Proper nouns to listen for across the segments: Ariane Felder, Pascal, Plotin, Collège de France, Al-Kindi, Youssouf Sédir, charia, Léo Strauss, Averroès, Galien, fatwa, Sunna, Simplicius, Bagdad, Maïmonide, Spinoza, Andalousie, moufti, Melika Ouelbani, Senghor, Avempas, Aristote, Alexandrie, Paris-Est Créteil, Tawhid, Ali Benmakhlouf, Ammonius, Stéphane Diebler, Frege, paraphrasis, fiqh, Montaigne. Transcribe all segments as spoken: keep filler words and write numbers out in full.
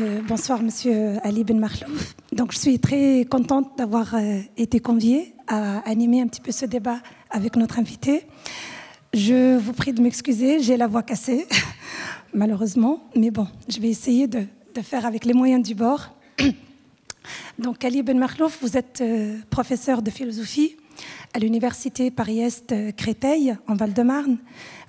Euh, bonsoir, monsieur Ali Benmakhlouf. Donc, je suis très contente d'avoir euh, été conviée à animer un petit peu ce débat avec notre invité. Je vous prie de m'excuser, j'ai la voix cassée, malheureusement. Mais bon, je vais essayer de, de faire avec les moyens du bord. Donc, Ali Benmakhlouf, vous êtes euh, professeur de philosophie à l'université Paris-Est Créteil, en Val-de-Marne.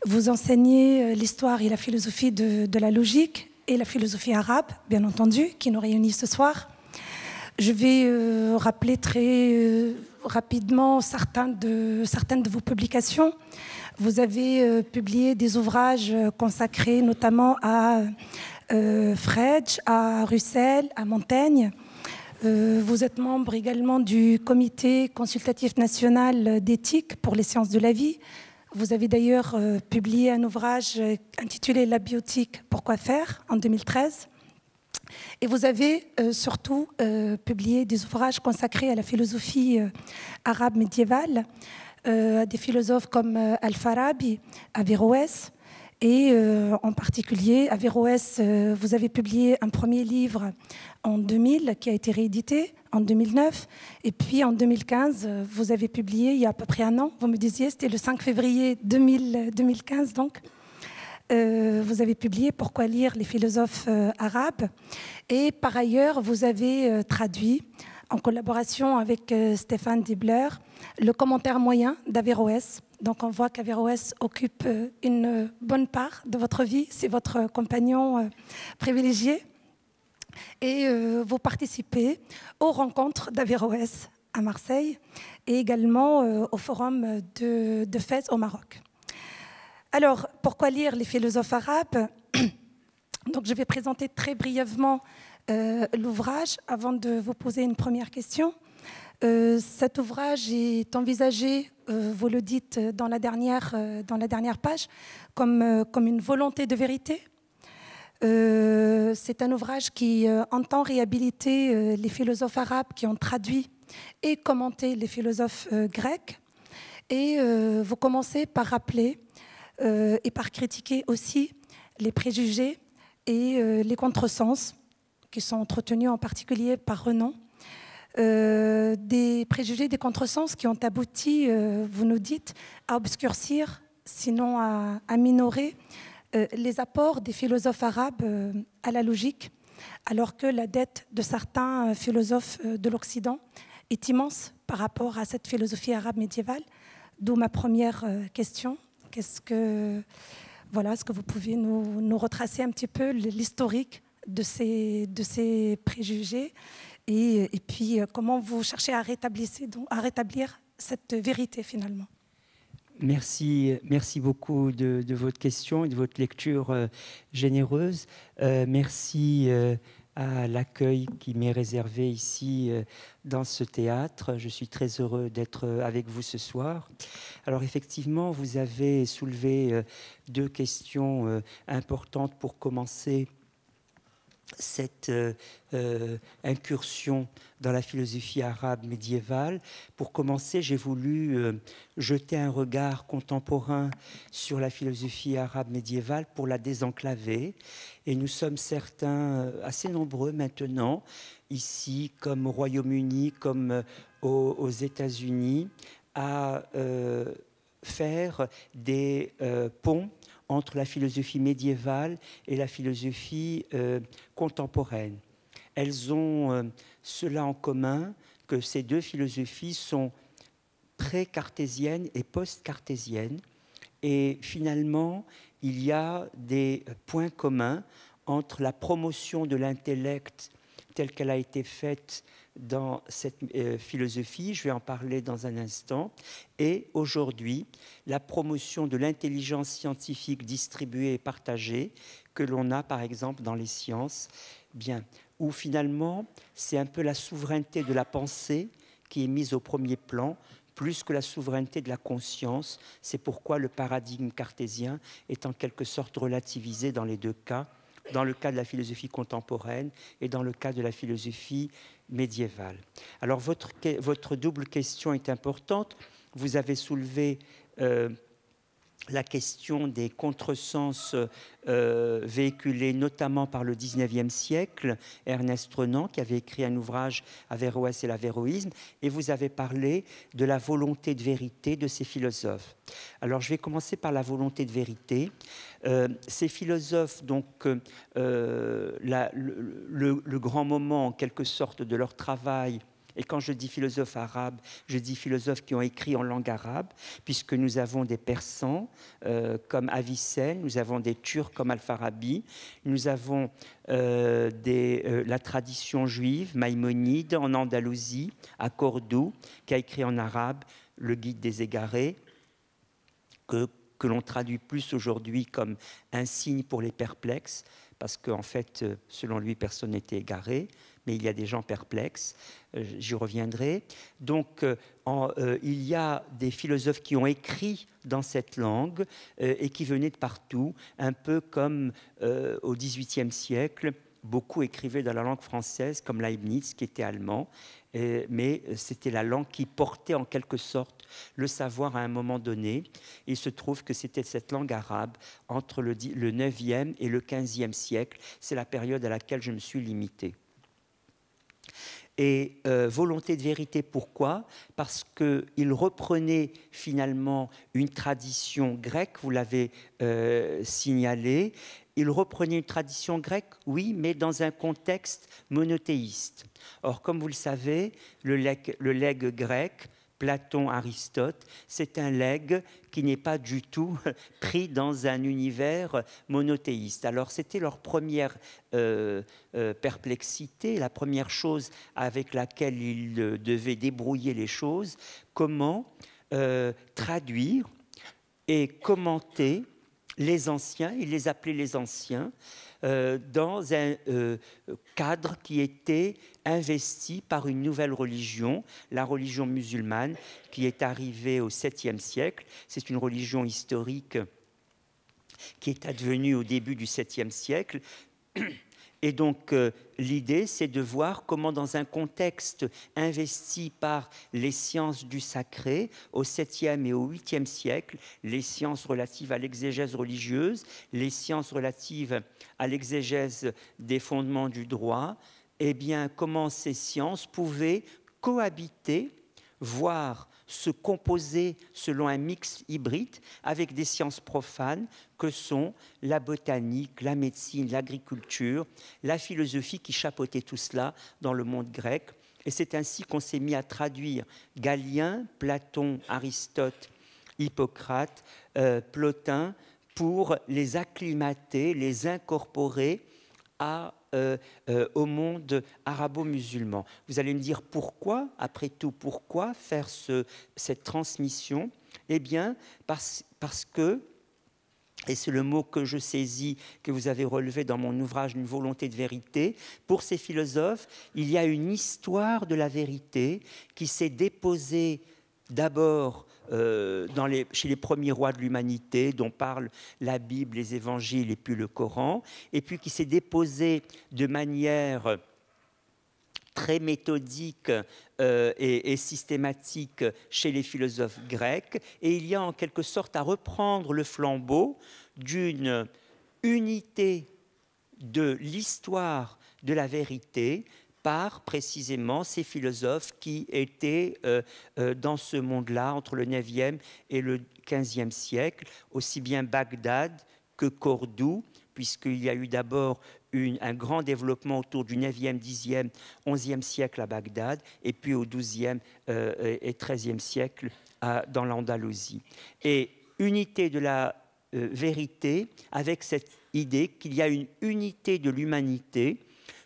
Vous enseignez euh, l'histoire et la philosophie de, de la logique et la philosophie arabe, bien entendu, qui nous réunit ce soir. Je vais euh, rappeler très euh, rapidement certains de, certaines de vos publications. Vous avez euh, publié des ouvrages consacrés notamment à euh, Frege, à Russell, à Montaigne. Euh, vous êtes membre également du Comité consultatif national d'éthique pour les sciences de la vie. Vous avez d'ailleurs euh, publié un ouvrage intitulé « La biotique, pourquoi faire ?» en deux mille treize. Et vous avez euh, surtout euh, publié des ouvrages consacrés à la philosophie euh, arabe médiévale, euh, à des philosophes comme euh, Al-Farabi, Averroès, et euh, en particulier Averroès, euh, vous avez publié un premier livre en deux mille qui a été réédité en deux mille neuf, et puis en deux mille quinze, vous avez publié il y a à peu près un an, vous me disiez, c'était le cinq février deux mille quinze donc, euh, vous avez publié « Pourquoi lire les philosophes euh, arabes ?» et par ailleurs, vous avez euh, traduit, en collaboration avec euh, Stéphane Diebler, le commentaire moyen d'Averroès. Donc on voit qu'Averroès occupe euh, une bonne part de votre vie, c'est votre compagnon euh, privilégié. Et euh, vous participez aux rencontres d'Averroès à Marseille et également euh, au forum de, de Fès au Maroc. Alors, pourquoi lire les philosophes arabes? Donc, je vais présenter très brièvement euh, l'ouvrage avant de vous poser une première question. Euh, cet ouvrage est envisagé, euh, vous le dites dans la dernière, euh, dans la dernière page, comme, euh, comme une volonté de vérité. Euh, c'est un ouvrage qui euh, entend réhabiliter euh, les philosophes arabes qui ont traduit et commenté les philosophes euh, grecs. Et euh, vous commencez par rappeler euh, et par critiquer aussi les préjugés et euh, les contresens qui sont entretenus en particulier par Renan. Euh, des préjugés, des contresens qui ont abouti, euh, vous nous dites, à obscurcir, sinon à, à minorer, Euh, les apports des philosophes arabes euh, à la logique, alors que la dette de certains euh, philosophes euh, de l'Occident est immense par rapport à cette philosophie arabe médiévale. D'où ma première euh, question. Qu'est-ce que, voilà, est-ce que vous pouvez nous, nous retracer un petit peu l'historique de ces, de ces préjugés et, et puis euh, comment vous cherchez à rétablir, donc, à rétablir cette vérité finalement? Merci, merci beaucoup de, de votre question et de votre lecture euh, généreuse. Euh, merci euh, à l'accueil qui m'est réservé ici euh, dans ce théâtre. Je suis très heureux d'être avec vous ce soir. Alors effectivement, vous avez soulevé euh, deux questions euh, importantes pour commencer cette euh, euh, incursion dans la philosophie arabe médiévale. Pour commencer, j'ai voulu euh, jeter un regard contemporain sur la philosophie arabe médiévale pour la désenclaver. Et nous sommes certains, assez nombreux maintenant, ici, comme au Royaume-Uni, comme aux, aux États-Unis, à euh, faire des euh, ponts entre la philosophie médiévale et la philosophie euh, contemporaine. Elles ont euh, cela en commun que ces deux philosophies sont pré-cartésiennes et post-cartésiennes. Et finalement, il y a des points communs entre la promotion de l'intellect telle qu'elle a été faite dans cette euh, philosophie, je vais en parler dans un instant, et aujourd'hui, la promotion de l'intelligence scientifique distribuée et partagée que l'on a par exemple dans les sciences, bien, où finalement c'est un peu la souveraineté de la pensée qui est mise au premier plan, plus que la souveraineté de la conscience. C'est pourquoi le paradigme cartésien est en quelque sorte relativisé dans les deux cas, dans le cas de la philosophie contemporaine et dans le cas de la philosophie médiévale. Alors, votre, votre double question est importante. Vous avez soulevé euh, la question des contresens euh, véhiculés notamment par le dix-neuvième siècle, Ernest Renan, qui avait écrit un ouvrage Averroès et l'avéroïsme, et vous avez parlé de la volonté de vérité de ces philosophes. Alors je vais commencer par la volonté de vérité. Euh, ces philosophes, donc, euh, la, le, le, le grand moment en quelque sorte de leur travail. Et quand je dis philosophes arabes, je dis philosophes qui ont écrit en langue arabe, puisque nous avons des Persans euh, comme Avicenne, nous avons des Turcs comme Al-Farabi, nous avons euh, des, euh, la tradition juive, Maïmonide en Andalousie, à Cordoue, qui a écrit en arabe le Guide des égarés, que, que l'on traduit plus aujourd'hui comme un signe pour les perplexes, parce qu'en fait, selon lui, personne n'était égaré. Mais il y a des gens perplexes, euh, j'y reviendrai. Donc, euh, en, euh, il y a des philosophes qui ont écrit dans cette langue euh, et qui venaient de partout, un peu comme euh, au dix-huitième siècle, beaucoup écrivaient dans la langue française, comme Leibniz, qui était allemand, euh, mais c'était la langue qui portait en quelque sorte le savoir à un moment donné. Il se trouve que c'était cette langue arabe entre le, le neuvième et le quinzième siècle. C'est la période à laquelle je me suis limité. Et euh, volonté de vérité, pourquoi? Parce qu'il reprenait finalement une tradition grecque, vous l'avez euh, signalé, il reprenait une tradition grecque, oui, mais dans un contexte monothéiste. Or, comme vous le savez, le legs, le legs grec, Platon, Aristote, c'est un legs qui n'est pas du tout pris dans un univers monothéiste. Alors c'était leur première euh, euh, perplexité, la première chose avec laquelle ils euh, devaient débrouiller les choses, comment euh, traduire et commenter les anciens, ils les appelaient les anciens, euh, dans un euh, cadre qui était investi par une nouvelle religion, la religion musulmane, qui est arrivée au septième siècle. C'est une religion historique qui est advenue au début du septième siècle. Et donc, euh, l'idée, c'est de voir comment, dans un contexte investi par les sciences du sacré, au septième et au huitième siècle, les sciences relatives à l'exégèse religieuse, les sciences relatives à l'exégèse des fondements du droit, eh bien, comment ces sciences pouvaient cohabiter, voire se composer selon un mix hybride avec des sciences profanes que sont la botanique, la médecine, l'agriculture, la philosophie qui chapeautait tout cela dans le monde grec. Et c'est ainsi qu'on s'est mis à traduire Galien, Platon, Aristote, Hippocrate, euh, Plotin, pour les acclimater, les incorporer à Euh, euh, au monde arabo-musulman. Vous allez me dire pourquoi, après tout, pourquoi faire ce, cette transmission? Eh bien, parce, parce que, et c'est le mot que je saisis, que vous avez relevé dans mon ouvrage, Une volonté de vérité, pour ces philosophes, il y a une histoire de la vérité qui s'est déposée d'abord euh, les, chez les premiers rois de l'humanité, dont parlent la Bible, les évangiles et puis le Coran, et puis qui s'est déposée de manière très méthodique euh, et, et systématique chez les philosophes grecs. Et il y a en quelque sorte à reprendre le flambeau d'une unité de l'histoire de la vérité, par précisément ces philosophes qui étaient euh, euh, dans ce monde-là entre le neuvième et le quinzième siècle, aussi bien Bagdad que Cordoue, puisqu'il y a eu d'abord un grand développement autour du neuvième, dixième, onzième siècle à Bagdad, et puis au douzième euh, et treizième siècle à, dans l'Andalousie. Et unité de la euh, vérité avec cette idée qu'il y a une unité de l'humanité,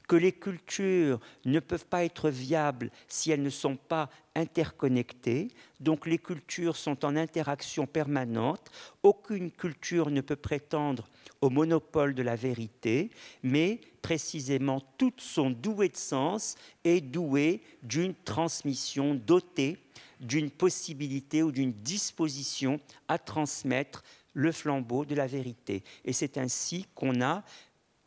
que les cultures ne peuvent pas être viables si elles ne sont pas interconnectées. Donc les cultures sont en interaction permanente. Aucune culture ne peut prétendre au monopole de la vérité, mais précisément toutes sont douées de sens et douées d'une transmission, dotées d'une possibilité ou d'une disposition à transmettre le flambeau de la vérité. Et c'est ainsi qu'on a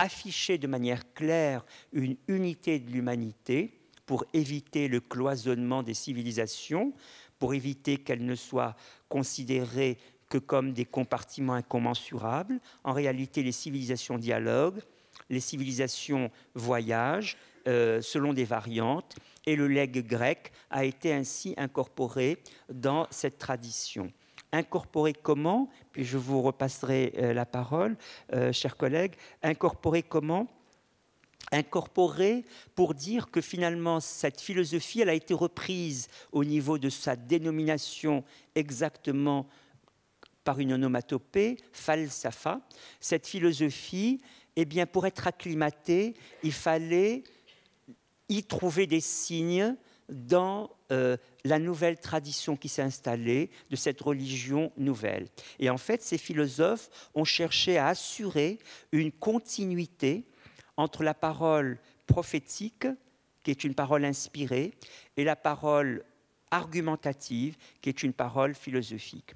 afficher de manière claire une unité de l'humanité pour éviter le cloisonnement des civilisations, pour éviter qu'elles ne soient considérées que comme des compartiments incommensurables. En réalité, les civilisations dialoguent, les civilisations voyagent euh, selon des variantes, et le legs grec a été ainsi incorporé dans cette tradition. Incorporé comment? Puis je vous repasserai euh, la parole, euh, chers collègues. Incorporé comment? Incorporé pour dire que finalement cette philosophie, elle a été reprise au niveau de sa dénomination exactement par une onomatopée, falsafa. Cette philosophie, eh bien, pour être acclimatée, il fallait y trouver des signes dans euh, la nouvelle tradition qui s'est installée, de cette religion nouvelle. Et en fait, ces philosophes ont cherché à assurer une continuité entre la parole prophétique, qui est une parole inspirée, et la parole argumentative, qui est une parole philosophique.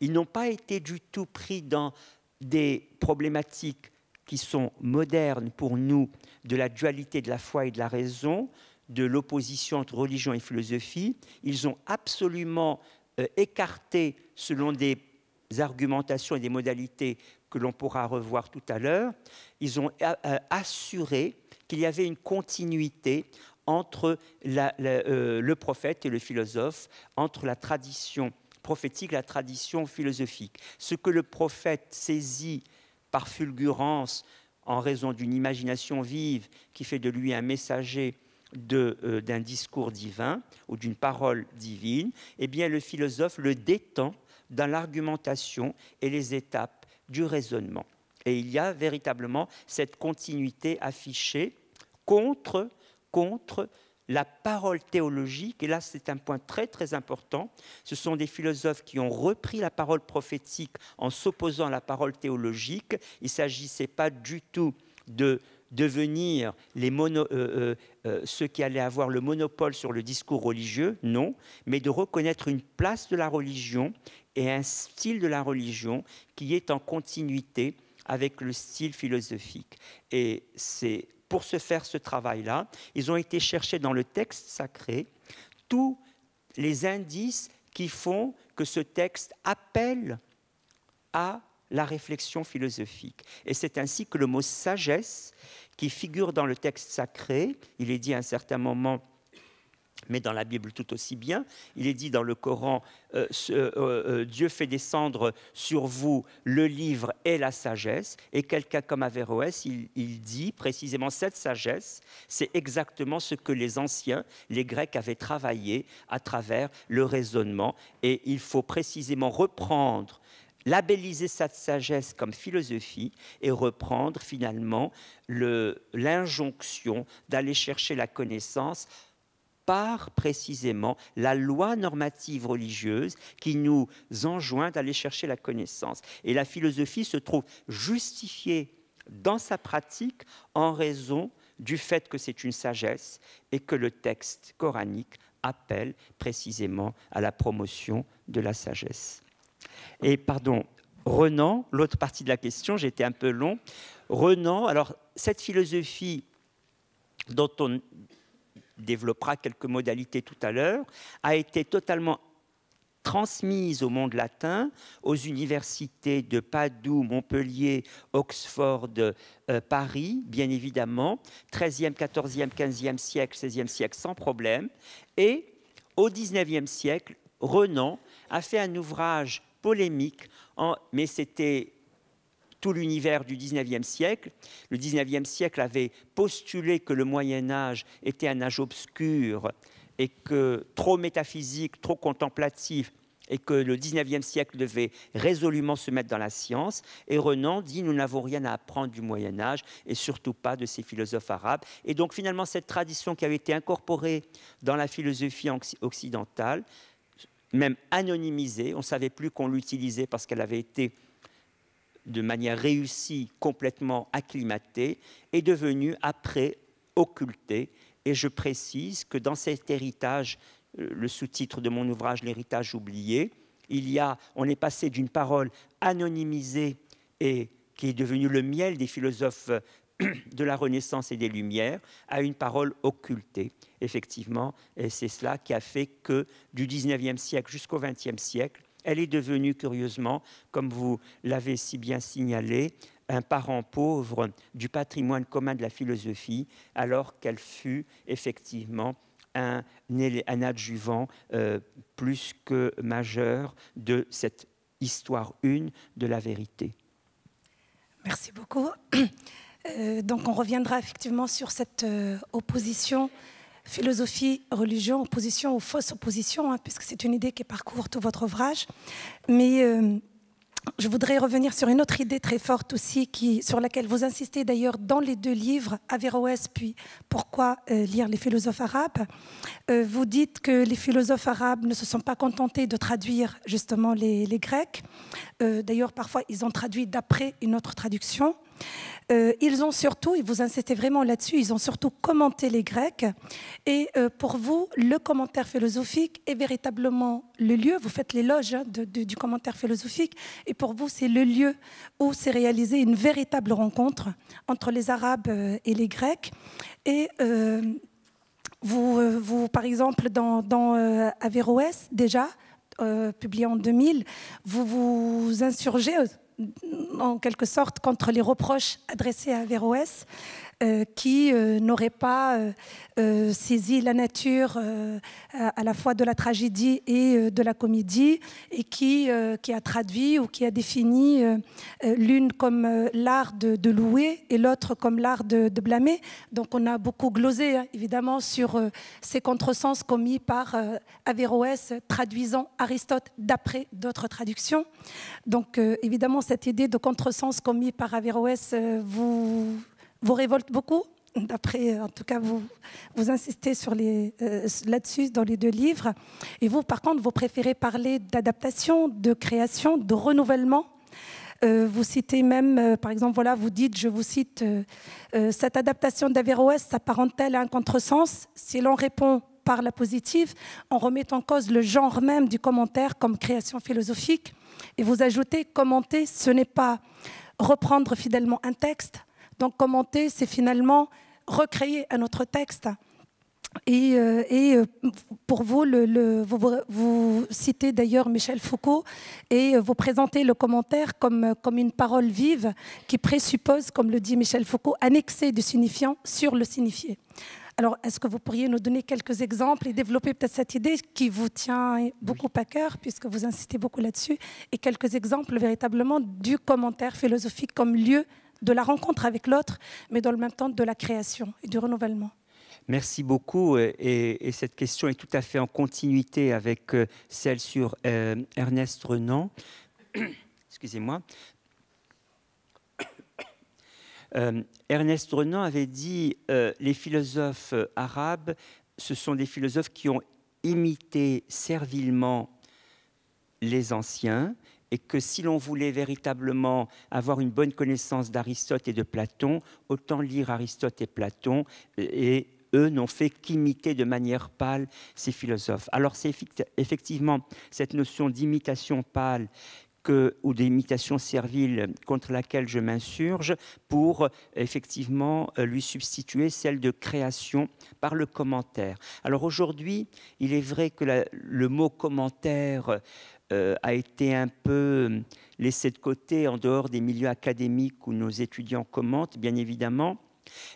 Ils n'ont pas été du tout pris dans des problématiques qui sont modernes pour nous, de la dualité de la foi et de la raison, de l'opposition entre religion et philosophie. Ils ont absolument euh, écarté, selon des argumentations et des modalités que l'on pourra revoir tout à l'heure, ils ont assuré qu'il y avait une continuité entre la, la, euh, le prophète et le philosophe, entre la tradition prophétique et la tradition philosophique. Ce que le prophète saisit par fulgurance en raison d'une imagination vive qui fait de lui un messager d'un euh, discours divin ou d'une parole divine, eh bien le philosophe le détend dans l'argumentation et les étapes du raisonnement. Et il y a véritablement cette continuité affichée contre, contre la parole théologique. Et là, c'est un point très, très important. Ce sont des philosophes qui ont repris la parole prophétique en s'opposant à la parole théologique. Il ne s'agissait pas du tout de devenir les mono, euh, euh, ceux qui allaient avoir le monopole sur le discours religieux, non, mais de reconnaître une place de la religion et un style de la religion qui est en continuité avec le style philosophique. Et c'est pour se faire ce travail-là, ils ont été chercher dans le texte sacré tous les indices qui font que ce texte appelle à la réflexion philosophique. Et c'est ainsi que le mot « sagesse » qui figure dans le texte sacré, il est dit à un certain moment, mais dans la Bible tout aussi bien, il est dit dans le Coran, euh, ce, euh, euh, Dieu fait descendre sur vous le livre et la sagesse, et quelqu'un comme Averroès, il, il dit précisément cette sagesse, c'est exactement ce que les anciens, les Grecs avaient travaillé à travers le raisonnement, et il faut précisément reprendre, labelliser cette sagesse comme philosophie et reprendre finalement l'injonction d'aller chercher la connaissance par précisément la loi normative religieuse qui nous enjoint d'aller chercher la connaissance. Et la philosophie se trouve justifiée dans sa pratique en raison du fait que c'est une sagesse et que le texte coranique appelle précisément à la promotion de la sagesse. Et pardon, Renan, l'autre partie de la question, j'étais un peu long. Renan, alors cette philosophie dont on développera quelques modalités tout à l'heure, a été totalement transmise au monde latin, aux universités de Padoue, Montpellier, Oxford, euh, Paris, bien évidemment, treizième, quatorzième, quinzième siècle, seizième siècle, sans problème. Et au dix-neuvième siècle, Renan a fait un ouvrage polémique, en, mais c'était tout l'univers du dix-neuvième siècle. Le dix-neuvième siècle avait postulé que le Moyen-Âge était un âge obscur et que trop métaphysique, trop contemplatif, et que le dix-neuvième siècle devait résolument se mettre dans la science. Et Renan dit, nous n'avons rien à apprendre du Moyen-Âge, et surtout pas de ces philosophes arabes. Et donc finalement, cette tradition qui avait été incorporée dans la philosophie occidentale, même anonymisée, on ne savait plus qu'on l'utilisait parce qu'elle avait été de manière réussie, complètement acclimatée, est devenue après occultée. Et je précise que dans cet héritage, le sous-titre de mon ouvrage, l'héritage oublié, il y a, on est passé d'une parole anonymisée et qui est devenue le miel des philosophes de la Renaissance et des Lumières à une parole occultée. Effectivement, et c'est cela qui a fait que du dix-neuvième siècle jusqu'au vingtième siècle, Elle est devenue, curieusement, comme vous l'avez si bien signalé, un parent pauvre du patrimoine commun de la philosophie, alors qu'elle fut effectivement un, un adjuvant euh, plus que majeur de cette histoire une de la vérité. Merci beaucoup. Euh, donc on reviendra effectivement sur cette euh, opposition philosophie-religion, opposition ou fausse opposition, hein, puisque c'est une idée qui parcourt tout votre ouvrage. Mais euh, je voudrais revenir sur une autre idée très forte aussi, qui, sur laquelle vous insistez d'ailleurs dans les deux livres, Averroès puis Pourquoi euh, lire les philosophes arabes. Euh, vous dites que les philosophes arabes ne se sont pas contentés de traduire justement les, les Grecs. Euh, d'ailleurs, parfois, ils ont traduit d'après une autre traduction. Euh, ils ont surtout, et vous insistez vraiment là-dessus, ils ont surtout commenté les Grecs. Et euh, pour vous, le commentaire philosophique est véritablement le lieu, vous faites l'éloge hein, de, de, du commentaire philosophique, et pour vous, c'est le lieu où s'est réalisée une véritable rencontre entre les Arabes et les Grecs. Et euh, vous, vous, par exemple, dans, dans euh, Averroès, déjà, euh, publié en deux mille, vous vous insurgez en quelque sorte contre les reproches adressés à Averroès euh, qui euh, n'aurait pas euh, euh, saisi la nature euh, à, à la fois de la tragédie et euh, de la comédie, et qui, euh, qui a traduit ou qui a défini euh, l'une comme euh, l'art de, de louer et l'autre comme l'art de, de blâmer. Donc on a beaucoup glosé hein, évidemment sur euh, ces contresens commis par euh, Averroès traduisant Aristote d'après d'autres traductions. Donc euh, évidemment cette idée de contresens commis par Averroès euh, vous, vous révolte beaucoup. D'après, en tout cas, vous, vous insistez sur les, euh, là-dessus dans les deux livres. Et vous, par contre, vous préférez parler d'adaptation, de création, de renouvellement. Euh, vous citez même, euh, par exemple, voilà, vous dites, je vous cite, euh, euh, cette adaptation d'Averroès s'apparente-t-elle à un contresens si l'on répond par la positive, on remet en cause le genre même du commentaire comme création philosophique. Et vous ajoutez, commenter, ce n'est pas reprendre fidèlement un texte. Donc commenter, c'est finalement recréer un autre texte. Et, euh, et pour vous, le, le, vous, vous citez d'ailleurs Michel Foucault et vous présentez le commentaire comme, comme une parole vive qui présuppose, comme le dit Michel Foucault, un excès du signifiant sur le signifié. Alors, est-ce que vous pourriez nous donner quelques exemples et développer peut-être cette idée qui vous tient beaucoup à cœur, puisque vous insistez beaucoup là-dessus, et quelques exemples véritablement du commentaire philosophique comme lieu de la rencontre avec l'autre, mais dans le même temps de la création et du renouvellement. Merci beaucoup. Et, et cette question est tout à fait en continuité avec celle sur euh, Ernest Renan. Excusez-moi. Euh, Ernest Renan avait dit euh, « Les philosophes arabes, ce sont des philosophes qui ont imité servilement les anciens » et que si l'on voulait véritablement avoir une bonne connaissance d'Aristote et de Platon, autant lire Aristote et Platon, et eux n'ont fait qu'imiter de manière pâle ces philosophes. Alors c'est effectivement cette notion d'imitation pâle que, ou d'imitation servile contre laquelle je m'insurge pour effectivement lui substituer celle de création par le commentaire. Alors aujourd'hui, il est vrai que la, le mot commentaire euh, a été un peu laissé de côté en dehors des milieux académiques où nos étudiants commentent, bien évidemment,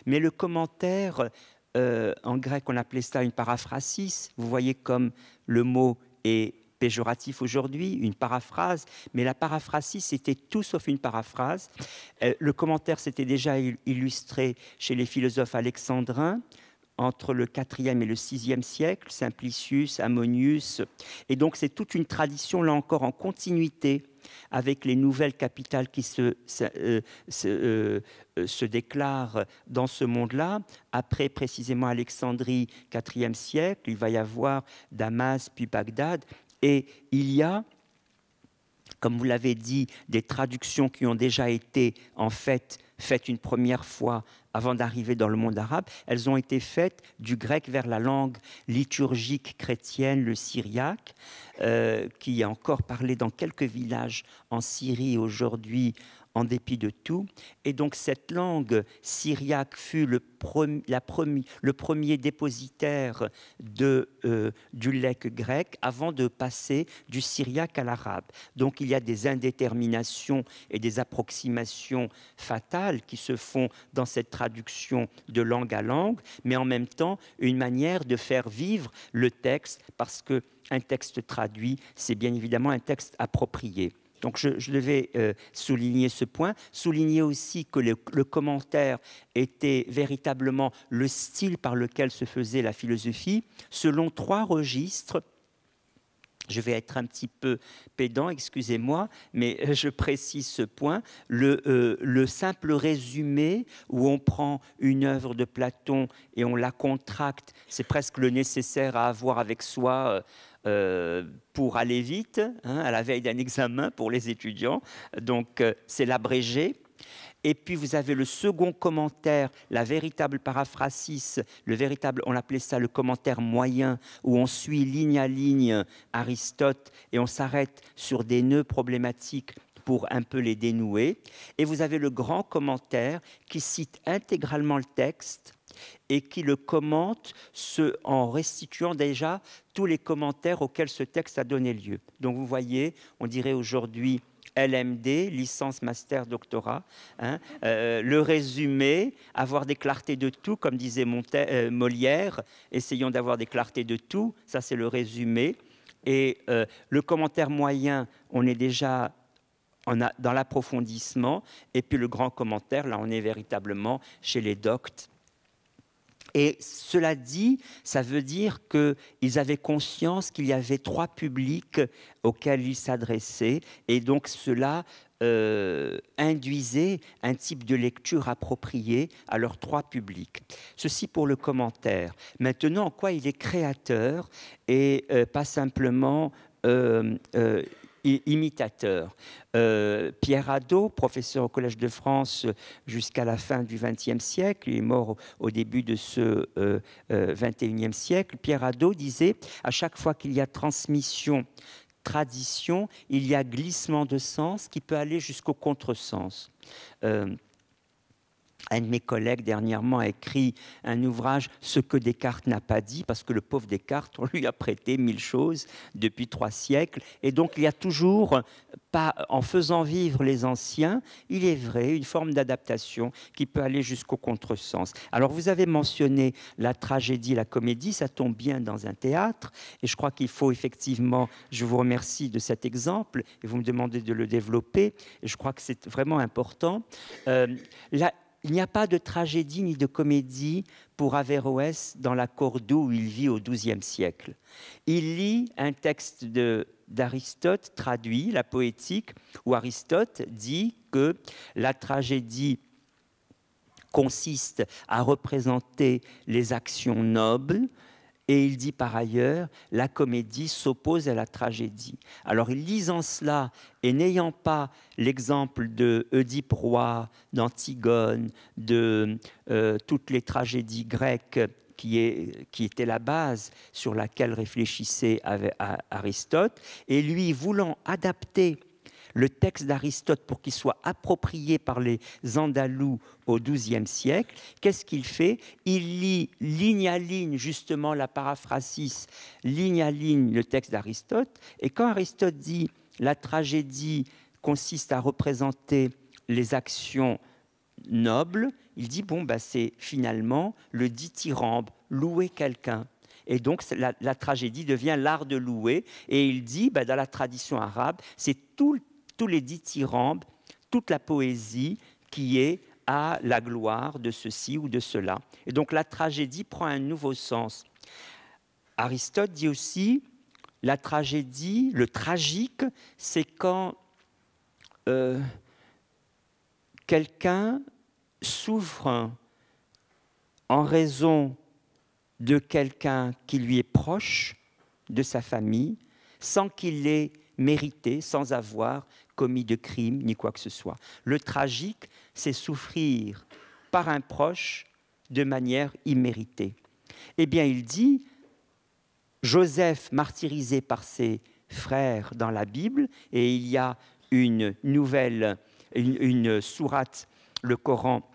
mais le commentaire, euh, en grec on appelait ça une paraphrasis, vous voyez comme le mot est péjoratif aujourd'hui, une paraphrase, mais la paraphrasis, c'était tout sauf une paraphrase. Le commentaire s'était déjà illustré chez les philosophes alexandrins, entre le quatrième et le sixième siècle, Simplicius, Ammonius, et donc c'est toute une tradition, là encore, en continuité, avec les nouvelles capitales qui se, se, euh, se, euh, se déclarent dans ce monde-là. Après, précisément, Alexandrie, quatrième siècle, il va y avoir Damas, puis Bagdad. Et il y a, comme vous l'avez dit, des traductions qui ont déjà été en fait faites une première fois avant d'arriver dans le monde arabe. Elles ont été faites du grec vers la langue liturgique chrétienne, le syriaque, euh, qui est encore parlé dans quelques villages en Syrie aujourd'hui, en dépit de tout. Et donc cette langue syriaque fut le, prom la promi le premier dépositaire de, euh, du legs grec avant de passer du syriaque à l'arabe. Donc il y a des indéterminations et des approximations fatales qui se font dans cette traduction de langue à langue, mais en même temps une manière de faire vivre le texte, parce qu'un texte traduit, c'est bien évidemment un texte approprié. Donc je, je devais euh, souligner ce point, souligner aussi que le, le commentaire était véritablement le style par lequel se faisait la philosophie, selon trois registres. Je vais être un petit peu pédant, excusez-moi, mais je précise ce point. Le, euh, le simple résumé où on prend une œuvre de Platon et on la contracte, c'est presque le nécessaire à avoir avec soi euh, pour aller vite, hein, à la veille d'un examen pour les étudiants. Donc euh, c'est l'abrégé. Et puis vous avez le second commentaire, la véritable paraphrasis, le véritable, on l'appelait ça le commentaire moyen, où on suit ligne à ligne Aristote et on s'arrête sur des nœuds problématiques pour un peu les dénouer. Et vous avez le grand commentaire qui cite intégralement le texte et qui le commente ce, en restituant déjà tous les commentaires auxquels ce texte a donné lieu. Donc vous voyez, on dirait aujourd'hui L M D, licence, master, doctorat, hein, euh, le résumé, avoir des clartés de tout, comme disait Montaigne, euh, Molière, essayons d'avoir des clartés de tout, ça c'est le résumé. Et euh, le commentaire moyen, on est déjà on a, dans l'approfondissement, et puis le grand commentaire, là on est véritablement chez les doctes. Et cela dit, ça veut dire qu'ils avaient conscience qu'il y avait trois publics auxquels ils s'adressaient, et donc cela euh, induisait un type de lecture appropriée à leurs trois publics. Ceci pour le commentaire. Maintenant, en quoi il est créateur et euh, pas simplement euh, euh, imitateur. Euh, Pierre Hadot, professeur au Collège de France jusqu'à la fin du vingtième siècle, il est mort au début de ce euh, euh, vingt et unième siècle, Pierre Hadot disait « À chaque fois qu'il y a transmission, tradition, il y a glissement de sens qui peut aller jusqu'au contresens. Euh, » Un de mes collègues dernièrement a écrit un ouvrage « Ce que Descartes n'a pas dit » parce que le pauvre Descartes, on lui a prêté mille choses depuis trois siècles. Et donc il y a toujours, pas, en faisant vivre les anciens, il est vrai, une forme d'adaptation qui peut aller jusqu'au contresens. Alors vous avez mentionné la tragédie, la comédie, ça tombe bien dans un théâtre. Et je crois qu'il faut effectivement, je vous remercie de cet exemple, et vous me demandez de le développer, et je crois que c'est vraiment important. Euh, la, Il n'y a pas de tragédie ni de comédie pour Averroès dans la Cordoue où il vit au douzième siècle. Il lit un texte d'Aristote traduit, la poétique, où Aristote dit que la tragédie consiste à représenter les actions nobles, et il dit par ailleurs, la comédie s'oppose à la tragédie. Alors, lisant cela et n'ayant pas l'exemple de Oedipe roi, d'Antigone, de euh, toutes les tragédies grecques qui, est, qui était la base sur laquelle réfléchissait Aristote, et lui voulant adapter le texte d'Aristote pour qu'il soit approprié par les Andalous au douzième siècle, qu'est-ce qu'il fait? Il lit ligne à ligne, justement, la paraphrasis, ligne à ligne, le texte d'Aristote. Et quand Aristote dit « la tragédie consiste à représenter les actions nobles », il dit « bon, ben, c'est finalement le dithyrambe, louer quelqu'un ». Et donc, la, la tragédie devient l'art de louer. Et il dit, ben, dans la tradition arabe, c'est tout, tous les dithyrambes, toute la poésie qui est à la gloire de ceci ou de cela. Et donc, la tragédie prend un nouveau sens. Aristote dit aussi, la tragédie, le tragique, c'est quand euh, quelqu'un souffre en raison de quelqu'un qui lui est proche de sa famille, sans qu'il l'ait mérité, sans avoir commis de crime ni quoi que ce soit. Le tragique, c'est souffrir par un proche de manière imméritée. Eh bien, il dit, Joseph martyrisé par ses frères dans la Bible, et il y a une nouvelle une, une sourate, le Coran,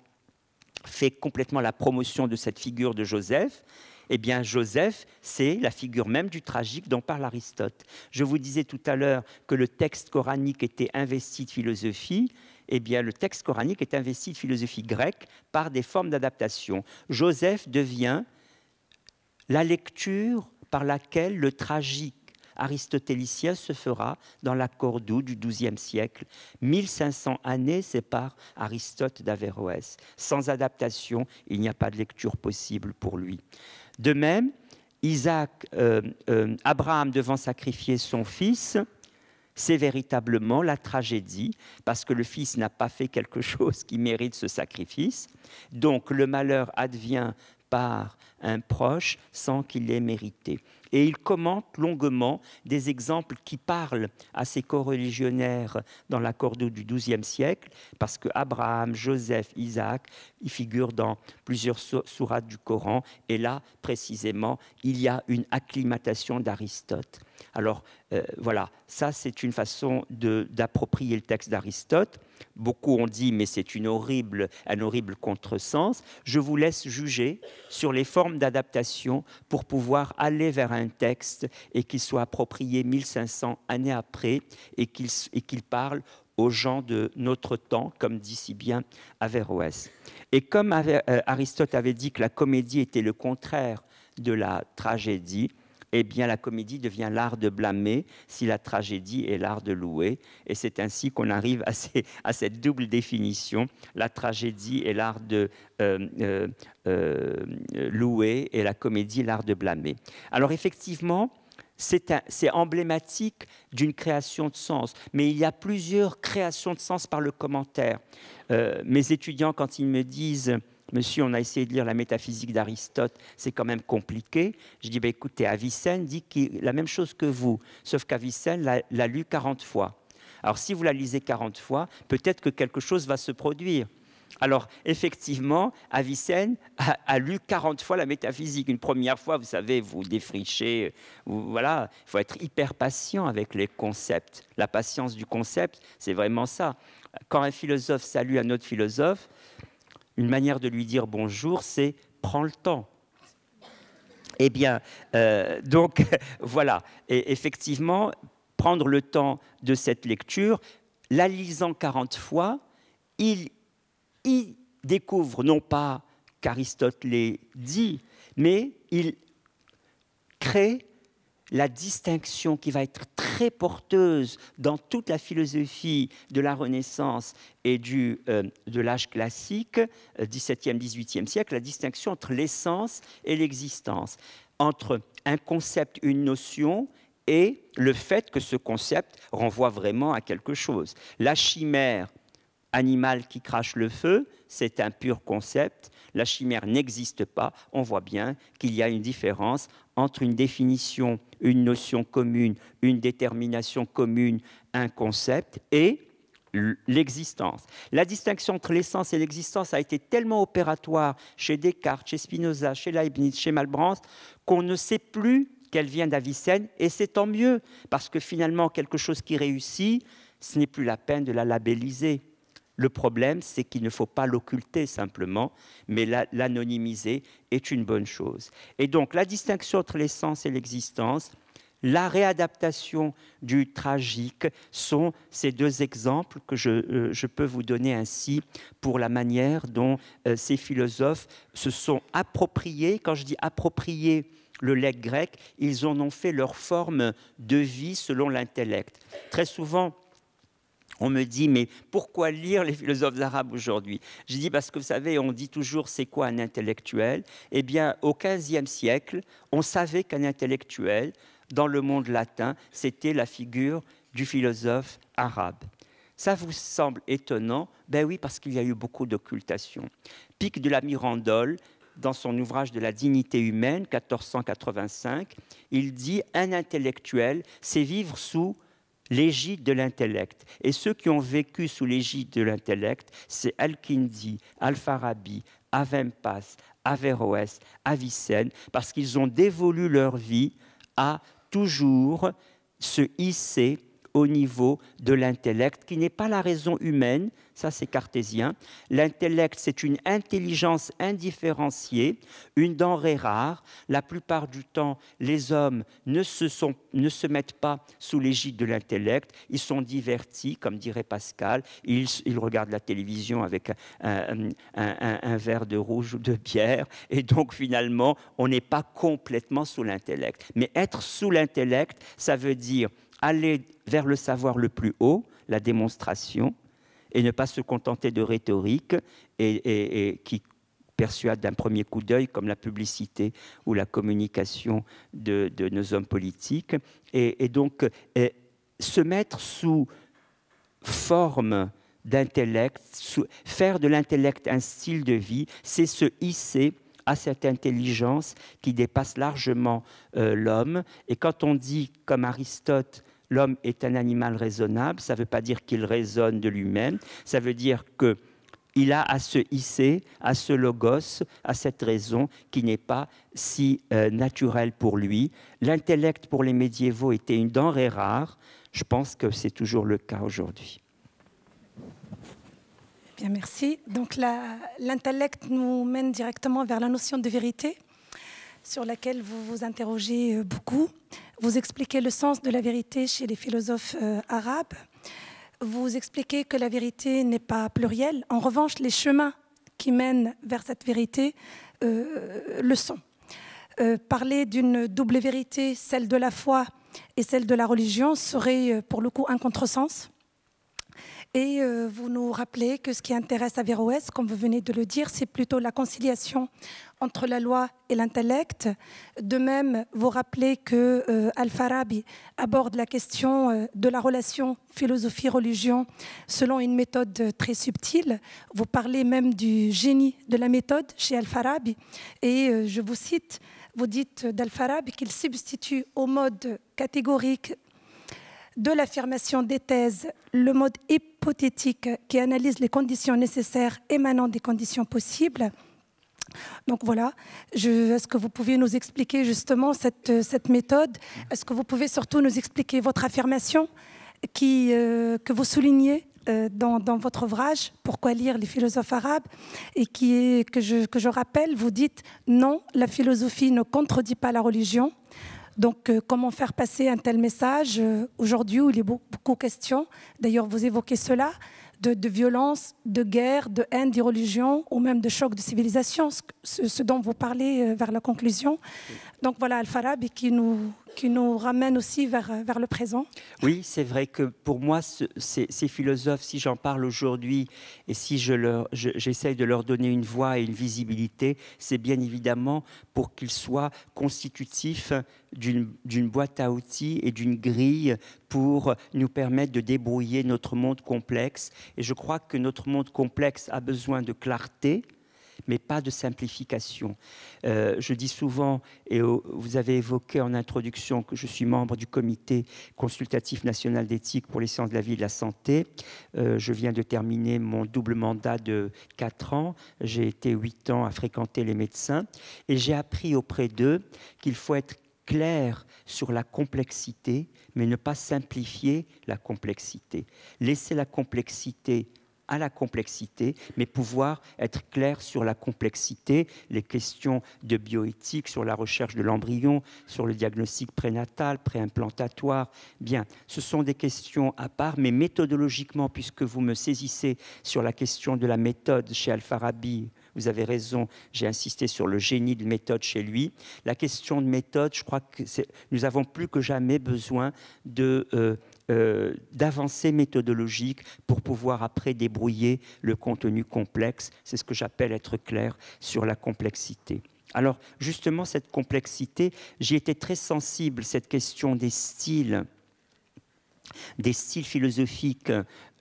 fait complètement la promotion de cette figure de Joseph, eh bien Joseph, c'est la figure même du tragique dont parle Aristote. Je vous disais tout à l'heure que le texte coranique était investi de philosophie. Eh bien, le texte coranique est investi de philosophie grecque par des formes d'adaptation. Joseph devient la lecture par laquelle le tragique aristotélicien se fera dans la Cordoue du douzième siècle. mille cinq cents années séparent Aristote d'Averroès. Sans adaptation, il n'y a pas de lecture possible pour lui. De même, Isaac, euh, euh, Abraham devant sacrifier son fils, c'est véritablement la tragédie, parce que le fils n'a pas fait quelque chose qui mérite ce sacrifice. Donc le malheur advient par un proche sans qu'il l'ait mérité. Et il commente longuement des exemples qui parlent à ses coreligionnaires dans la Cordoue du douzième siècle, parce que Abraham, Joseph, Isaac, ils figurent dans plusieurs sourates du Coran, et là, précisément, il y a une acclimatation d'Aristote. Alors, euh, voilà, ça c'est une façon d'approprier le texte d'Aristote. Beaucoup ont dit, mais c'est une horrible, un horrible contresens. Je vous laisse juger sur les formes d'adaptation pour pouvoir aller vers un texte et qu'il soit approprié mille cinq cents années après et qu'il et qu'il parle aux gens de notre temps, comme dit si bien Averroès. Et comme Aristote avait dit que la comédie était le contraire de la tragédie, eh bien, la comédie devient l'art de blâmer si la tragédie est l'art de louer. Et c'est ainsi qu'on arrive à, ces, à cette double définition. La tragédie est l'art de euh, euh, euh, louer et la comédie l'art de blâmer. Alors, effectivement, c'est emblématique d'une création de sens. Mais il y a plusieurs créations de sens par le commentaire. Euh, mes étudiants, quand ils me disent... Monsieur, on a essayé de lire la métaphysique d'Aristote, c'est quand même compliqué. Je dis, ben écoutez, Avicenne dit la même chose que vous, sauf qu'Avicenne l'a lu quarante fois. Alors, si vous la lisez quarante fois, peut-être que quelque chose va se produire. Alors, effectivement, Avicenne a, a lu quarante fois la métaphysique. Une première fois, vous savez, vous défrichez, vous, voilà, il faut être hyper patient avec les concepts. La patience du concept, c'est vraiment ça. Quand un philosophe salue un autre philosophe, une manière de lui dire bonjour, c'est « prends le temps ». Eh bien, euh, donc, voilà. Et effectivement, prendre le temps de cette lecture, la lisant quarante fois, il y découvre, non pas qu'Aristote l'ait dit, mais il crée la distinction qui va être très porteuse dans toute la philosophie de la Renaissance et du, euh, de l'âge classique, dix-septième, dix-huitième siècle, la distinction entre l'essence et l'existence, entre un concept, une notion, et le fait que ce concept renvoie vraiment à quelque chose. La chimère, animal qui crache le feu, c'est un pur concept. La chimère n'existe pas. On voit bien qu'il y a une différence entre une définition, une notion commune, une détermination commune, un concept et l'existence. La distinction entre l'essence et l'existence a été tellement opératoire chez Descartes, chez Spinoza, chez Leibniz, chez Malebranche, qu'on ne sait plus qu'elle vient d'Avicenne, et c'est tant mieux, parce que finalement, quelque chose qui réussit, ce n'est plus la peine de la labelliser. Le problème, c'est qu'il ne faut pas l'occulter simplement, mais l'anonymiser est une bonne chose. Et donc, la distinction entre l'essence et l'existence, la réadaptation du tragique sont ces deux exemples que je, euh, je peux vous donner ainsi pour la manière dont euh, ces philosophes se sont appropriés. Quand je dis appropriés le legs grec, ils en ont fait leur forme de vie selon l'intellect. Très souvent, on me dit, mais pourquoi lire les philosophes arabes aujourd'hui? Je dis, parce que vous savez, on dit toujours, c'est quoi un intellectuel? Eh bien, au quinzième siècle, on savait qu'un intellectuel, dans le monde latin, c'était la figure du philosophe arabe. Ça vous semble étonnant? Ben oui, parce qu'il y a eu beaucoup d'occultation. Pic de la Mirandole, dans son ouvrage de la dignité humaine, quatorze cent quatre-vingt-cinq, il dit, un intellectuel, c'est vivre sous l'égide de l'intellect. Et ceux qui ont vécu sous l'égide de l'intellect, c'est Al-Kindi, Al-Farabi, Avempas, Averroès, Avicenne, parce qu'ils ont dévolu leur vie à toujours se hisser au niveau de l'intellect, qui n'est pas la raison humaine, ça c'est cartésien. L'intellect, c'est une intelligence indifférenciée, une denrée rare. La plupart du temps, les hommes ne se, sont, ne se mettent pas sous l'égide de l'intellect, ils sont divertis, comme dirait Pascal, ils, ils regardent la télévision avec un, un, un, un verre de rouge ou de bière, et donc finalement, on n'est pas complètement sous l'intellect. Mais être sous l'intellect, ça veut dire aller vers le savoir le plus haut, la démonstration, et ne pas se contenter de rhétorique et, et, et qui persuade d'un premier coup d'œil, comme la publicité ou la communication de, de nos hommes politiques. Et, et donc, et se mettre sous forme d'intellect, faire de l'intellect un style de vie, c'est se hisser à cette intelligence qui dépasse largement euh, l'homme. Et quand on dit, comme Aristote, l'homme est un animal raisonnable, ça ne veut pas dire qu'il raisonne de lui-même, ça veut dire qu'il a à se hisser à ce logos, à cette raison qui n'est pas si euh, naturelle pour lui. L'intellect pour les médiévaux était une denrée rare, je pense que c'est toujours le cas aujourd'hui. Bien, merci. Donc l'intellect nous mène directement vers la notion de vérité, sur laquelle vous vous interrogez beaucoup. Vous expliquez le sens de la vérité chez les philosophes euh, arabes. Vous expliquez que la vérité n'est pas plurielle. En revanche, les chemins qui mènent vers cette vérité euh, le sont. Euh, parler d'une double vérité, celle de la foi et celle de la religion, serait euh, pour le coup un contresens. Et euh, vous nous rappelez que ce qui intéresse Averroès, comme vous venez de le dire, c'est plutôt la conciliation entre la loi et l'intellect. De même, vous rappelez que euh, Al-Farabi aborde la question euh, de la relation philosophie-religion selon une méthode très subtile. Vous parlez même du génie de la méthode chez Al-Farabi. Et euh, je vous cite, vous dites d'Al-Farabi qu'il substitue au mode catégorique de l'affirmation des thèses, le mode hypothétique qui analyse les conditions nécessaires émanant des conditions possibles. Donc voilà, est-ce que vous pouvez nous expliquer justement cette, cette méthode? Est-ce que vous pouvez surtout nous expliquer votre affirmation qui, euh, que vous soulignez euh, dans, dans votre ouvrage, Pourquoi lire les philosophes arabes, et qui est, que, je, que je rappelle, vous dites non, la philosophie ne contredit pas la religion. Donc, euh, comment faire passer un tel message euh, aujourd'hui où il est beaucoup question, d'ailleurs vous évoquez cela, de, de violence, de guerre, de haine, d'irreligion ou même de choc de civilisation, ce, ce dont vous parlez euh, vers la conclusion. Donc voilà Al-Farabi qui nous, qui nous ramène aussi vers, vers le présent. Oui, c'est vrai que pour moi, ce, ces, ces philosophes, si j'en parle aujourd'hui et si je leur, je, j'essaye de leur donner une voix et une visibilité, c'est bien évidemment pour qu'ils soient constitutifs d'une boîte à outils et d'une grille pour nous permettre de débrouiller notre monde complexe. Et je crois que notre monde complexe a besoin de clarté, mais pas de simplification. Euh, je dis souvent, et vous avez évoqué en introduction que je suis membre du comité consultatif national d'éthique pour les sciences de la vie et de la santé. Euh, je viens de terminer mon double mandat de quatre ans. J'ai été huit ans à fréquenter les médecins et j'ai appris auprès d'eux qu'il faut être clair sur la complexité, mais ne pas simplifier la complexité. Laisser la complexité à la complexité, mais pouvoir être clair sur la complexité, les questions de bioéthique, sur la recherche de l'embryon, sur le diagnostic prénatal, préimplantatoire. Bien, ce sont des questions à part, mais méthodologiquement, puisque vous me saisissez sur la question de la méthode chez Al-Farabi, vous avez raison, j'ai insisté sur le génie de méthode chez lui. La question de méthode, je crois que nous avons plus que jamais besoin de euh, euh, d'avancées méthodologiques pour pouvoir après débrouiller le contenu complexe. C'est ce que j'appelle être clair sur la complexité. Alors justement, cette complexité, j'y étais très sensible, cette question des styles, des styles philosophiques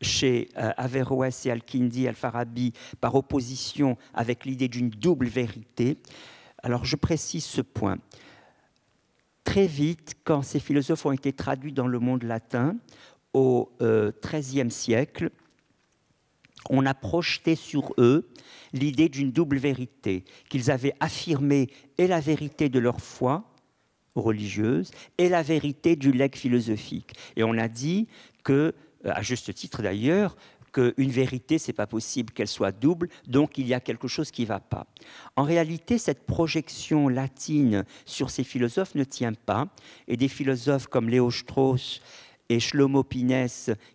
chez euh, Averroès et Al-Kindi, Al-Farabi, par opposition avec l'idée d'une double vérité. Alors je précise ce point. Très vite, quand ces philosophes ont été traduits dans le monde latin, au treizième siècle, on a projeté sur eux l'idée d'une double vérité, qu'ils avaient affirmé et la vérité de leur foi, religieuse et la vérité du legs philosophique. Et on a dit que, à juste titre d'ailleurs, qu'une vérité, ce n'est pas possible qu'elle soit double, donc il y a quelque chose qui ne va pas. En réalité, cette projection latine sur ces philosophes ne tient pas, et des philosophes comme Léo Strauss et Shlomo Pines,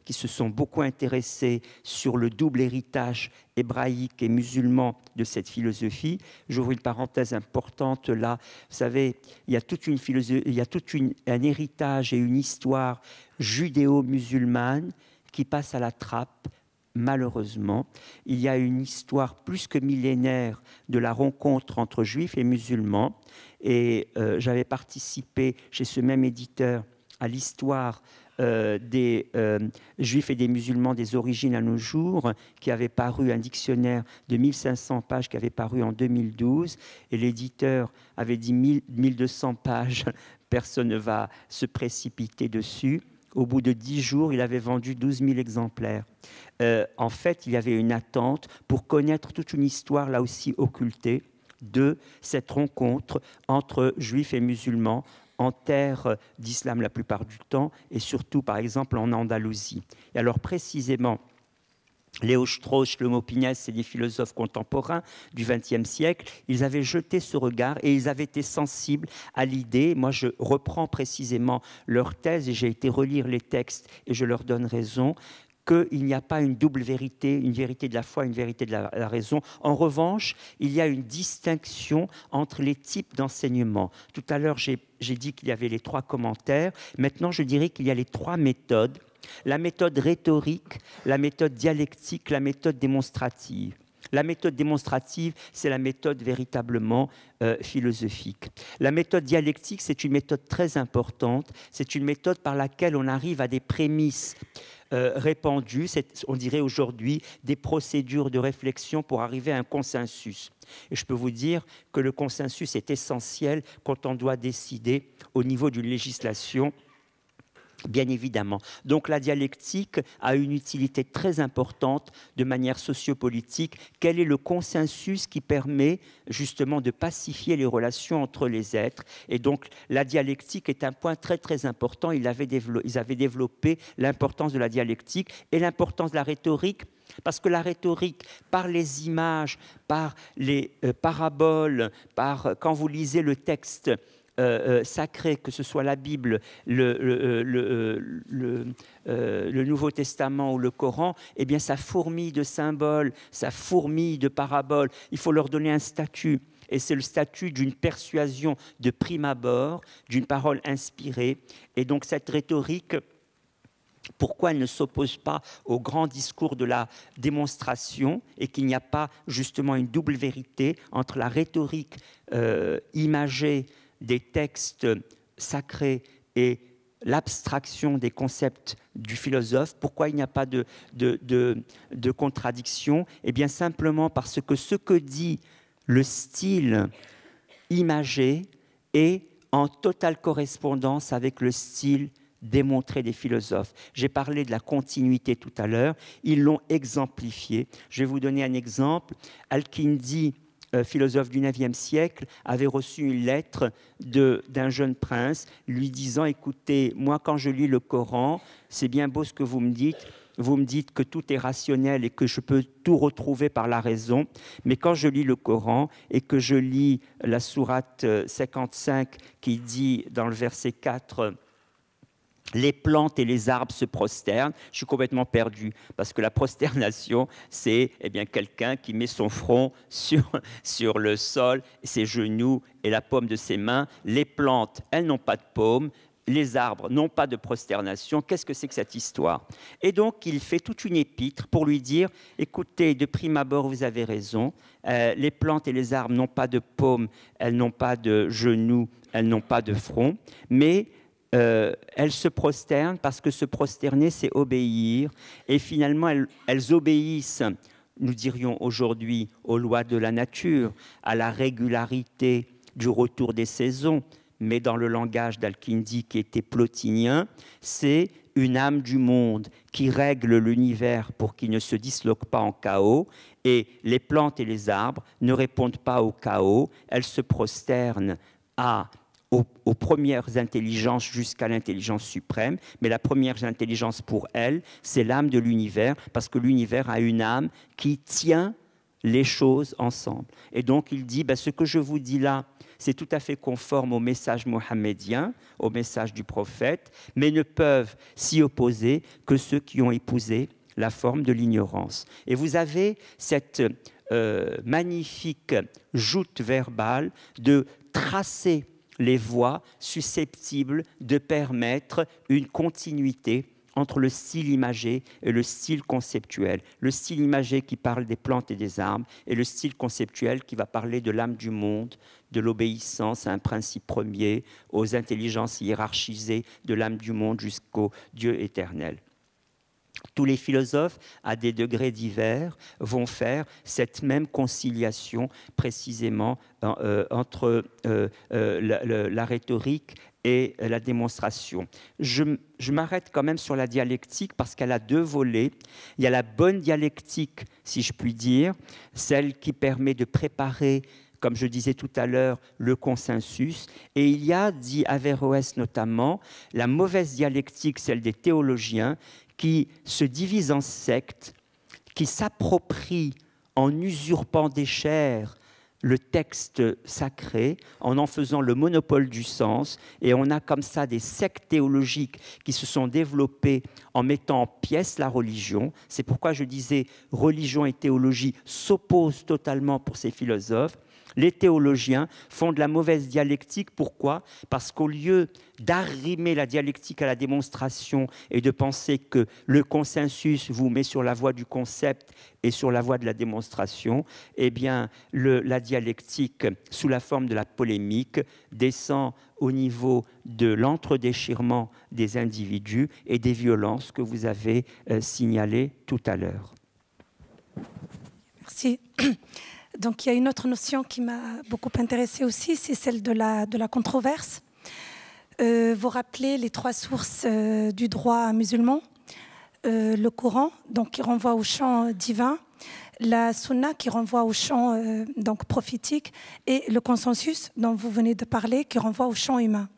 qui se sont beaucoup intéressés sur le double héritage hébraïque et musulman de cette philosophie. J'ouvre une parenthèse importante là. Vous savez, il y a toute une philosophie, il y a tout un héritage et une histoire judéo-musulmane qui passe à la trappe. Malheureusement, il y a une histoire plus que millénaire de la rencontre entre juifs et musulmans. Et euh, j'avais participé chez ce même éditeur à l'histoire euh, des euh, juifs et des musulmans des origines à nos jours, qui avait paru un dictionnaire de mille cinq cents pages qui avait paru en deux mille douze. Et l'éditeur avait dit mille deux cents pages, personne ne va se précipiter dessus. Au bout de dix jours, il avait vendu douze mille exemplaires. Euh, en fait, il y avait une attente pour connaître toute une histoire, là aussi occultée, de cette rencontre entre juifs et musulmans en terre d'islam la plupart du temps, et surtout, par exemple, en Andalousie. Et alors, précisément, Léo Strauss, Shlomo Pines, c'est des philosophes contemporains du vingtième siècle. Ils avaient jeté ce regard et ils avaient été sensibles à l'idée. Moi, je reprends précisément leur thèse et j'ai été relire les textes et je leur donne raison qu'il n'y a pas une double vérité, une vérité de la foi, une vérité de la, la raison. En revanche, il y a une distinction entre les types d'enseignement. Tout à l'heure, j'ai dit qu'il y avait les trois commentaires. Maintenant, je dirais qu'il y a les trois méthodes. La méthode rhétorique, la méthode dialectique, la méthode démonstrative. La méthode démonstrative, c'est la méthode véritablement euh, philosophique. La méthode dialectique, c'est une méthode très importante. C'est une méthode par laquelle on arrive à des prémices Euh, répandu, on dirait aujourd'hui des procédures de réflexion pour arriver à un consensus. Et je peux vous dire que le consensus est essentiel quand on doit décider au niveau d'une législation, bien évidemment. Donc la dialectique a une utilité très importante de manière sociopolitique. Quel est le consensus qui permet justement de pacifier les relations entre les êtres? Et donc la dialectique est un point très très important. Ils avaient développé, ils avaient développé l'importance de la dialectique et l'importance de la rhétorique. Parce que la rhétorique, par les images, par les euh, paraboles, par, quand vous lisez le texte, Euh, euh, sacré, que ce soit la Bible, le, le, le, le, euh, le Nouveau Testament ou le Coran, eh bien ça fourmille de symboles, ça fourmille de paraboles. Il faut leur donner un statut. Et c'est le statut d'une persuasion de prime abord, d'une parole inspirée. Et donc cette rhétorique, pourquoi elle ne s'oppose pas au grand discours de la démonstration et qu'il n'y a pas justement une double vérité entre la rhétorique euh, imagée des textes sacrés et l'abstraction des concepts du philosophe? Pourquoi il n'y a pas de, de, de, de contradiction? Eh bien simplement parce que ce que dit le style imagé est en totale correspondance avec le style démontré des philosophes. J'ai parlé de la continuité tout à l'heure, ils l'ont exemplifié. Je vais vous donner un exemple. Al-Kindi, philosophe du neuvième siècle, avait reçu une lettre d'un jeune prince lui disant « Écoutez, moi quand je lis le Coran, c'est bien beau ce que vous me dites, vous me dites que tout est rationnel et que je peux tout retrouver par la raison, mais quand je lis le Coran et que je lis la sourate cinquante-cinq qui dit dans le verset quatre « Les plantes et les arbres se prosternent », je suis complètement perdu, parce que la prosternation, c'est eh bien quelqu'un qui met son front sur, sur le sol, ses genoux et la paume de ses mains. Les plantes, elles n'ont pas de paume, les arbres n'ont pas de prosternation. Qu'est-ce que c'est que cette histoire? Et donc, il fait toute une épître pour lui dire, écoutez, de prime abord, vous avez raison, euh, les plantes et les arbres n'ont pas de paume, elles n'ont pas de genoux, elles n'ont pas de front, mais... Euh, elles se prosternent parce que se prosterner, c'est obéir. Et finalement, elles, elles obéissent, nous dirions aujourd'hui, aux lois de la nature, à la régularité du retour des saisons. Mais dans le langage d'Al-Kindi, qui était plotinien, c'est une âme du monde qui règle l'univers pour qu'il ne se disloque pas en chaos. Et les plantes et les arbres ne répondent pas au chaos, elles se prosternent à... aux, aux premières intelligences jusqu'à l'intelligence suprême, mais la première intelligence pour elle, c'est l'âme de l'univers, parce que l'univers a une âme qui tient les choses ensemble. Et donc il dit, ben, ce que je vous dis là, c'est tout à fait conforme au message mohammedien, au message du prophète, mais ne peuvent s'y opposer que ceux qui ont épousé la forme de l'ignorance. Et vous avez cette euh, magnifique joute verbale de tracer les voies susceptibles de permettre une continuité entre le style imagé et le style conceptuel. Le style imagé qui parle des plantes et des arbres et le style conceptuel qui va parler de l'âme du monde, de l'obéissance à un principe premier, aux intelligences hiérarchisées de l'âme du monde jusqu'au Dieu éternel. Tous les philosophes, à des degrés divers, vont faire cette même conciliation précisément euh, entre euh, euh, la, la, la rhétorique et la démonstration. Je, je m'arrête quand même sur la dialectique parce qu'elle a deux volets. Il y a la bonne dialectique, si je puis dire, celle qui permet de préparer, comme je disais tout à l'heure, le consensus. Et il y a, dit Averroès notamment, la mauvaise dialectique, celle des théologiens, qui se divise en sectes, qui s'approprie en usurpant des chairs le texte sacré, en en faisant le monopole du sens, et on a comme ça des sectes théologiques qui se sont développées en mettant en pièces la religion. C'est pourquoi je disais religion et théologie s'opposent totalement pour ces philosophes. Les théologiens font de la mauvaise dialectique. Pourquoi? Parce qu'au lieu d'arrimer la dialectique à la démonstration et de penser que le consensus vous met sur la voie du concept et sur la voie de la démonstration, eh bien, le, la dialectique, sous la forme de la polémique, descend au niveau de l'entre-déchirement des individus et des violences que vous avez euh, signalées tout à l'heure. Merci. Donc, il y a une autre notion qui m'a beaucoup intéressée aussi, c'est celle de la, de la controverse. Euh, vous rappelez les trois sources euh, du droit musulman, euh, le Coran, donc, qui renvoie au champ divin, la Sunna, qui renvoie au champ euh, donc, prophétique, et le consensus, dont vous venez de parler, qui renvoie au champ humain.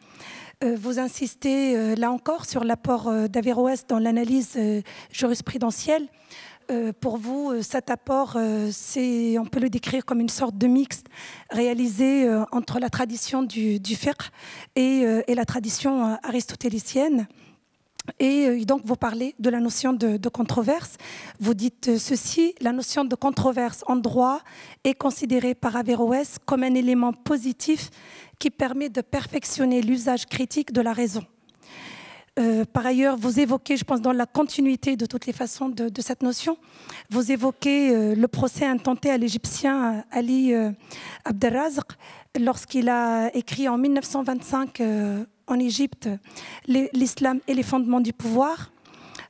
Euh, vous insistez, euh, là encore, sur l'apport euh, d'Averroès dans l'analyse euh, jurisprudentielle. Euh, pour vous, euh, cet apport, euh, on peut le décrire comme une sorte de mixte réalisé euh, entre la tradition du, du fiqh et, euh, et la tradition euh, aristotélicienne. Et euh, donc, vous parlez de la notion de, de controverse. Vous dites euh, ceci, la notion de controverse en droit est considérée par Averroès comme un élément positif qui permet de perfectionner l'usage critique de la raison. Euh, par ailleurs, vous évoquez, je pense, dans la continuité de toutes les façons de, de cette notion, vous évoquez euh, le procès intenté à l'Égyptien Ali euh, Abdelrazq lorsqu'il a écrit en mille neuf cent vingt-cinq euh, en Égypte l'islam et les fondements du pouvoir.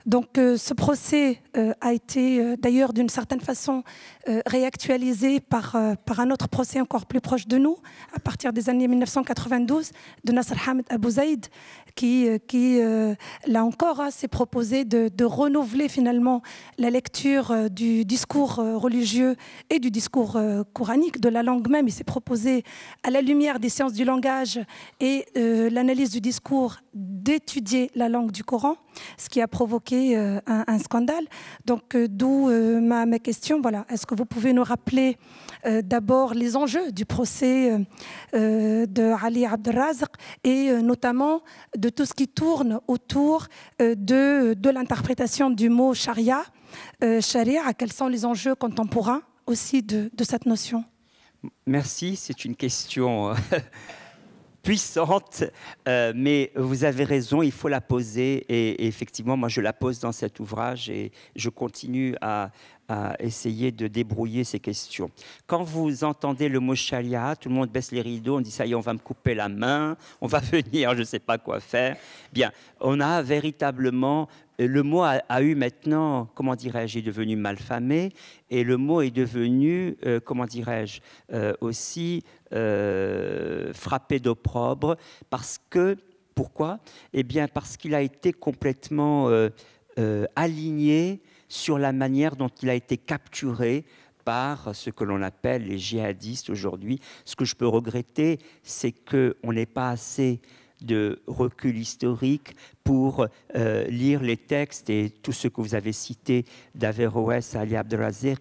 Donc euh, ce procès euh, a été euh, d'ailleurs d'une certaine façon euh, réactualisé par, euh, par un autre procès encore plus proche de nous, à partir des années mille neuf cent quatre-vingt-douze, de Nasser Hamid Abou Zaïd, qui, euh, qui euh, là encore, hein, s'est proposé de, de renouveler finalement la lecture euh, du discours euh, religieux et du discours euh, coranique, de la langue même. Il s'est proposé, à la lumière des sciences du langage et euh, l'analyse du discours, d'étudier la langue du Coran, ce qui a provoqué Un, un scandale. Donc euh, d'où euh, ma, ma question, voilà, est-ce que vous pouvez nous rappeler euh, d'abord les enjeux du procès euh, de Ali Abdelrazq et euh, notamment de tout ce qui tourne autour euh, de, de l'interprétation du mot charia, euh, charia, quels sont les enjeux contemporains aussi de, de cette notion? Merci, c'est une question puissante, euh, mais vous avez raison, il faut la poser et, et effectivement, moi je la pose dans cet ouvrage et je continue à, à essayer de débrouiller ces questions. Quand vous entendez le mot charia, tout le monde baisse les rideaux, on dit ça y est, on va me couper la main, on va venir, je ne sais pas quoi faire. Bien, on a véritablement, le mot a, a eu maintenant, comment dirais-je, est devenu malfamé et le mot est devenu, euh, comment dirais-je, euh, aussi... Euh, frappé d'opprobre, parce que, pourquoi? Eh bien, parce qu'il a été complètement euh, euh, aligné sur la manière dont il a été capturé par ce que l'on appelle les djihadistes aujourd'hui. Ce que je peux regretter, c'est qu'on n'ait pas assez de recul historique pour euh, lire les textes et tout ce que vous avez cité d'Averroès à Ali Abdelazir,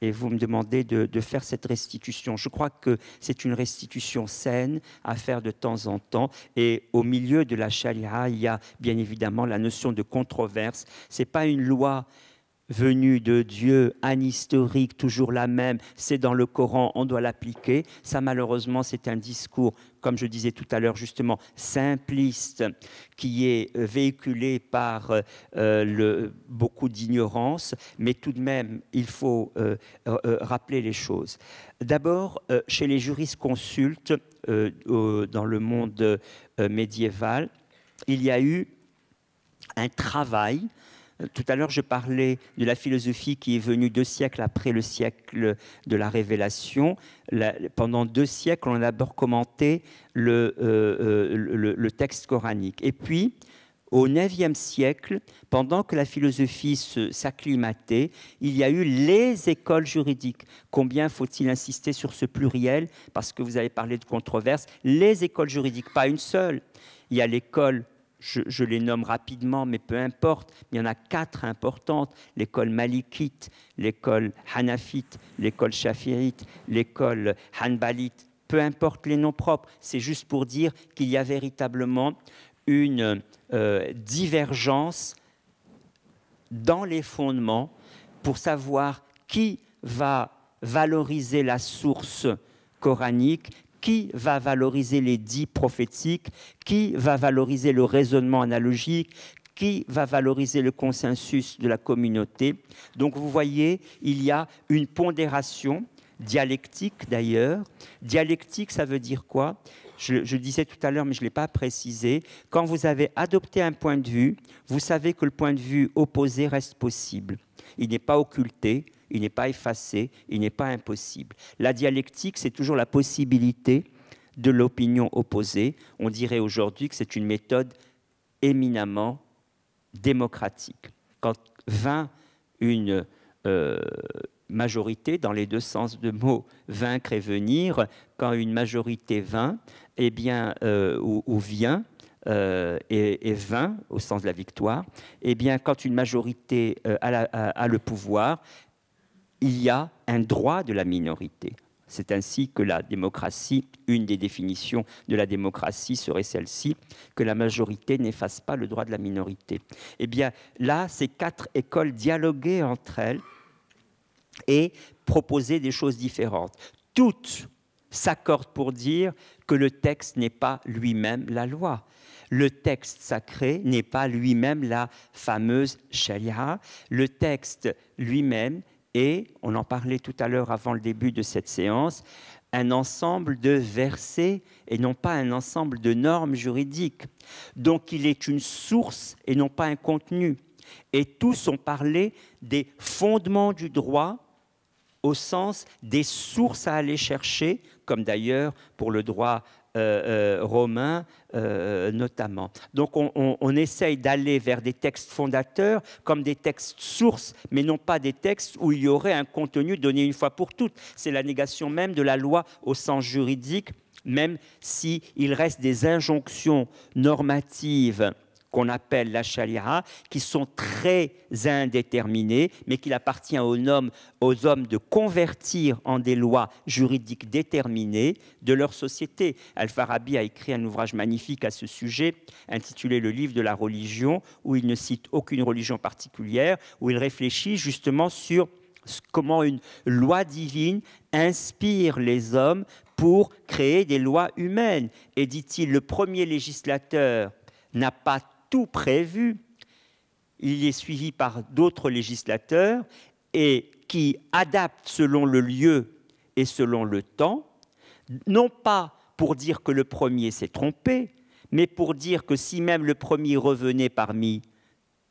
et vous me demandez de, de faire cette restitution. Je crois que c'est une restitution saine à faire de temps en temps, et au milieu de la charia, il y a bien évidemment la notion de controverse. Ce n'est pas une loi venue de Dieu, anhistorique, toujours la même, c'est dans le Coran, on doit l'appliquer. Ça, malheureusement, c'est un discours, comme je disais tout à l'heure, justement, simpliste, qui est véhiculé par euh, le, beaucoup d'ignorance, mais tout de même, il faut euh, euh, rappeler les choses. D'abord, euh, chez les jurisconsultes, euh, euh, dans le monde euh, médiéval, il y a eu un travail. Tout à l'heure, je parlais de la philosophie qui est venue deux siècles après le siècle de la Révélation. La, pendant deux siècles, on a d'abord commenté le, euh, le, le texte coranique. Et puis, au neuvième siècle, pendant que la philosophie s'acclimatait, il y a eu les écoles juridiques. Combien faut-il insister sur ce pluriel? Parce que vous avez parlé de controverse. Les écoles juridiques, pas une seule. Il y a l'école... Je, je les nomme rapidement, mais peu importe. Il y en a quatre importantes. L'école malikite, l'école hanafite, l'école shafiite, l'école hanbalite. Peu importe les noms propres. C'est juste pour dire qu'il y a véritablement une euh, divergence dans les fondements pour savoir qui va valoriser la source coranique, qui va valoriser les dits prophétiques, qui va valoriser le raisonnement analogique, qui va valoriser le consensus de la communauté. Donc vous voyez, il y a une pondération dialectique d'ailleurs. Dialectique, ça veut dire quoi? Je, je le disais tout à l'heure, mais je ne l'ai pas précisé. Quand vous avez adopté un point de vue, vous savez que le point de vue opposé reste possible. Il n'est pas occulté, il n'est pas effacé, il n'est pas impossible. La dialectique, c'est toujours la possibilité de l'opinion opposée. On dirait aujourd'hui que c'est une méthode éminemment démocratique. Quand vint une euh, majorité, dans les deux sens de mots, vaincre et venir, quand une majorité vint, eh bien, euh, ou, ou vient, Euh, et, et vint au sens de la victoire, eh bien, quand une majorité euh, a, la, a, a le pouvoir, il y a un droit de la minorité. C'est ainsi que la démocratie, une des définitions de la démocratie serait celle-ci, que la majorité n'efface pas le droit de la minorité. Eh bien, là, ces quatre écoles dialoguaient entre elles et proposaient des choses différentes. Toutes s'accordent pour dire que le texte n'est pas lui-même la loi. Le texte sacré n'est pas lui-même la fameuse charia. Le texte lui-même est, on en parlait tout à l'heure avant le début de cette séance, un ensemble de versets et non pas un ensemble de normes juridiques. Donc il est une source et non pas un contenu. Et tous ont parlé des fondements du droit au sens des sources à aller chercher, comme d'ailleurs pour le droit Euh, euh, romains euh, notamment. Donc on, on, on essaye d'aller vers des textes fondateurs comme des textes sources, mais non pas des textes où il y aurait un contenu donné une fois pour toutes. C'est la négation même de la loi au sens juridique, même s'il reste des injonctions normatives qu'on appelle la charia, qui sont très indéterminées, mais qu'il appartient aux hommes, aux hommes de convertir en des lois juridiques déterminées de leur société. Al-Farabi a écrit un ouvrage magnifique à ce sujet, intitulé « Le livre de la religion », où il ne cite aucune religion particulière, où il réfléchit justement sur comment une loi divine inspire les hommes pour créer des lois humaines. Et dit-il, le premier législateur n'a pas tout prévu, il est suivi par d'autres législateurs et qui adaptent selon le lieu et selon le temps, non pas pour dire que le premier s'est trompé, mais pour dire que si même le premier revenait parmi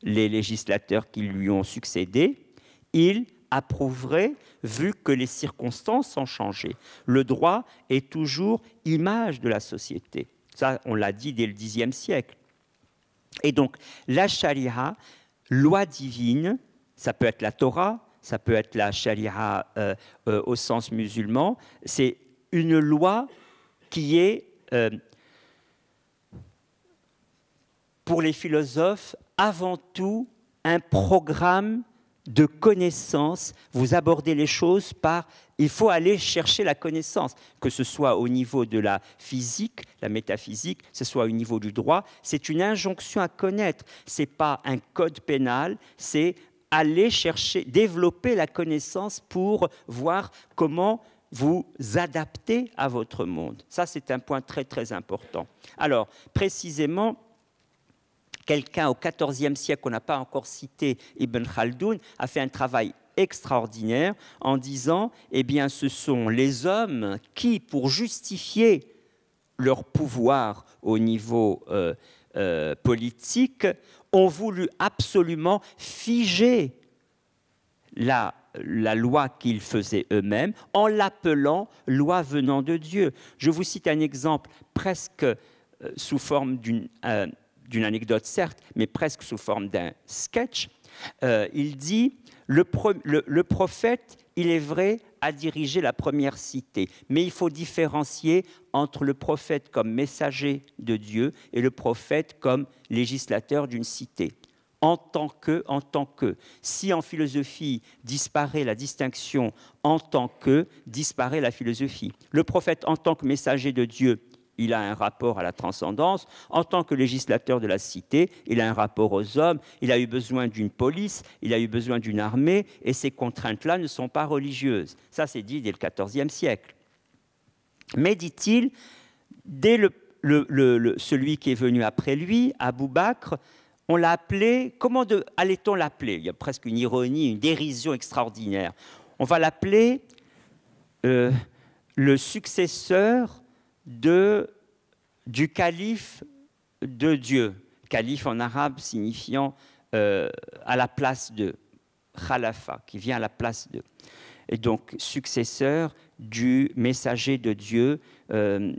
les législateurs qui lui ont succédé, il approuverait vu que les circonstances ont changé. Le droit est toujours image de la société. Ça, on l'a dit dès le dixième siècle. Et donc, la charia, loi divine, ça peut être la Torah, ça peut être la charia euh, euh, au sens musulman, c'est une loi qui est, euh, pour les philosophes, avant tout un programme de connaissance. Vous abordez les choses par... Il faut aller chercher la connaissance, que ce soit au niveau de la physique, la métaphysique, que ce soit au niveau du droit. C'est une injonction à connaître. Ce n'est pas un code pénal, c'est aller chercher, développer la connaissance pour voir comment vous adapter à votre monde. Ça, c'est un point très, très important. Alors, précisément... Quelqu'un au quatorzième siècle, qu'on n'a pas encore cité, Ibn Khaldoun, a fait un travail extraordinaire en disant eh bien, ce sont les hommes qui, pour justifier leur pouvoir au niveau euh, euh, politique, ont voulu absolument figer la, la loi qu'ils faisaient eux-mêmes en l'appelant « loi venant de Dieu ». Je vous cite un exemple presque euh, sous forme d'une... Euh, d'une anecdote certes, mais presque sous forme d'un sketch, euh, il dit le, pro, le, le prophète, il est vrai, a dirigé la première cité, mais il faut différencier entre le prophète comme messager de Dieu et le prophète comme législateur d'une cité. En tant que, en tant que, si en philosophie disparaît la distinction en tant que, disparaît la philosophie. Le prophète en tant que messager de Dieu, il a un rapport à la transcendance. En tant que législateur de la cité, il a un rapport aux hommes, il a eu besoin d'une police, il a eu besoin d'une armée, et ces contraintes-là ne sont pas religieuses. Ça, c'est dit dès le quatorzième siècle. Mais, dit-il, dès le, le, le, le, celui qui est venu après lui, Abou Bakr, on l'a appelé, comment allait-on l'appeler? Il y a presque une ironie, une dérision extraordinaire. On va l'appeler euh, le successeur De, du calife de Dieu. Calife en arabe signifiant euh, à la place de, khalafa, qui vient à la place de. Et donc successeur du messager de Dieu, euh,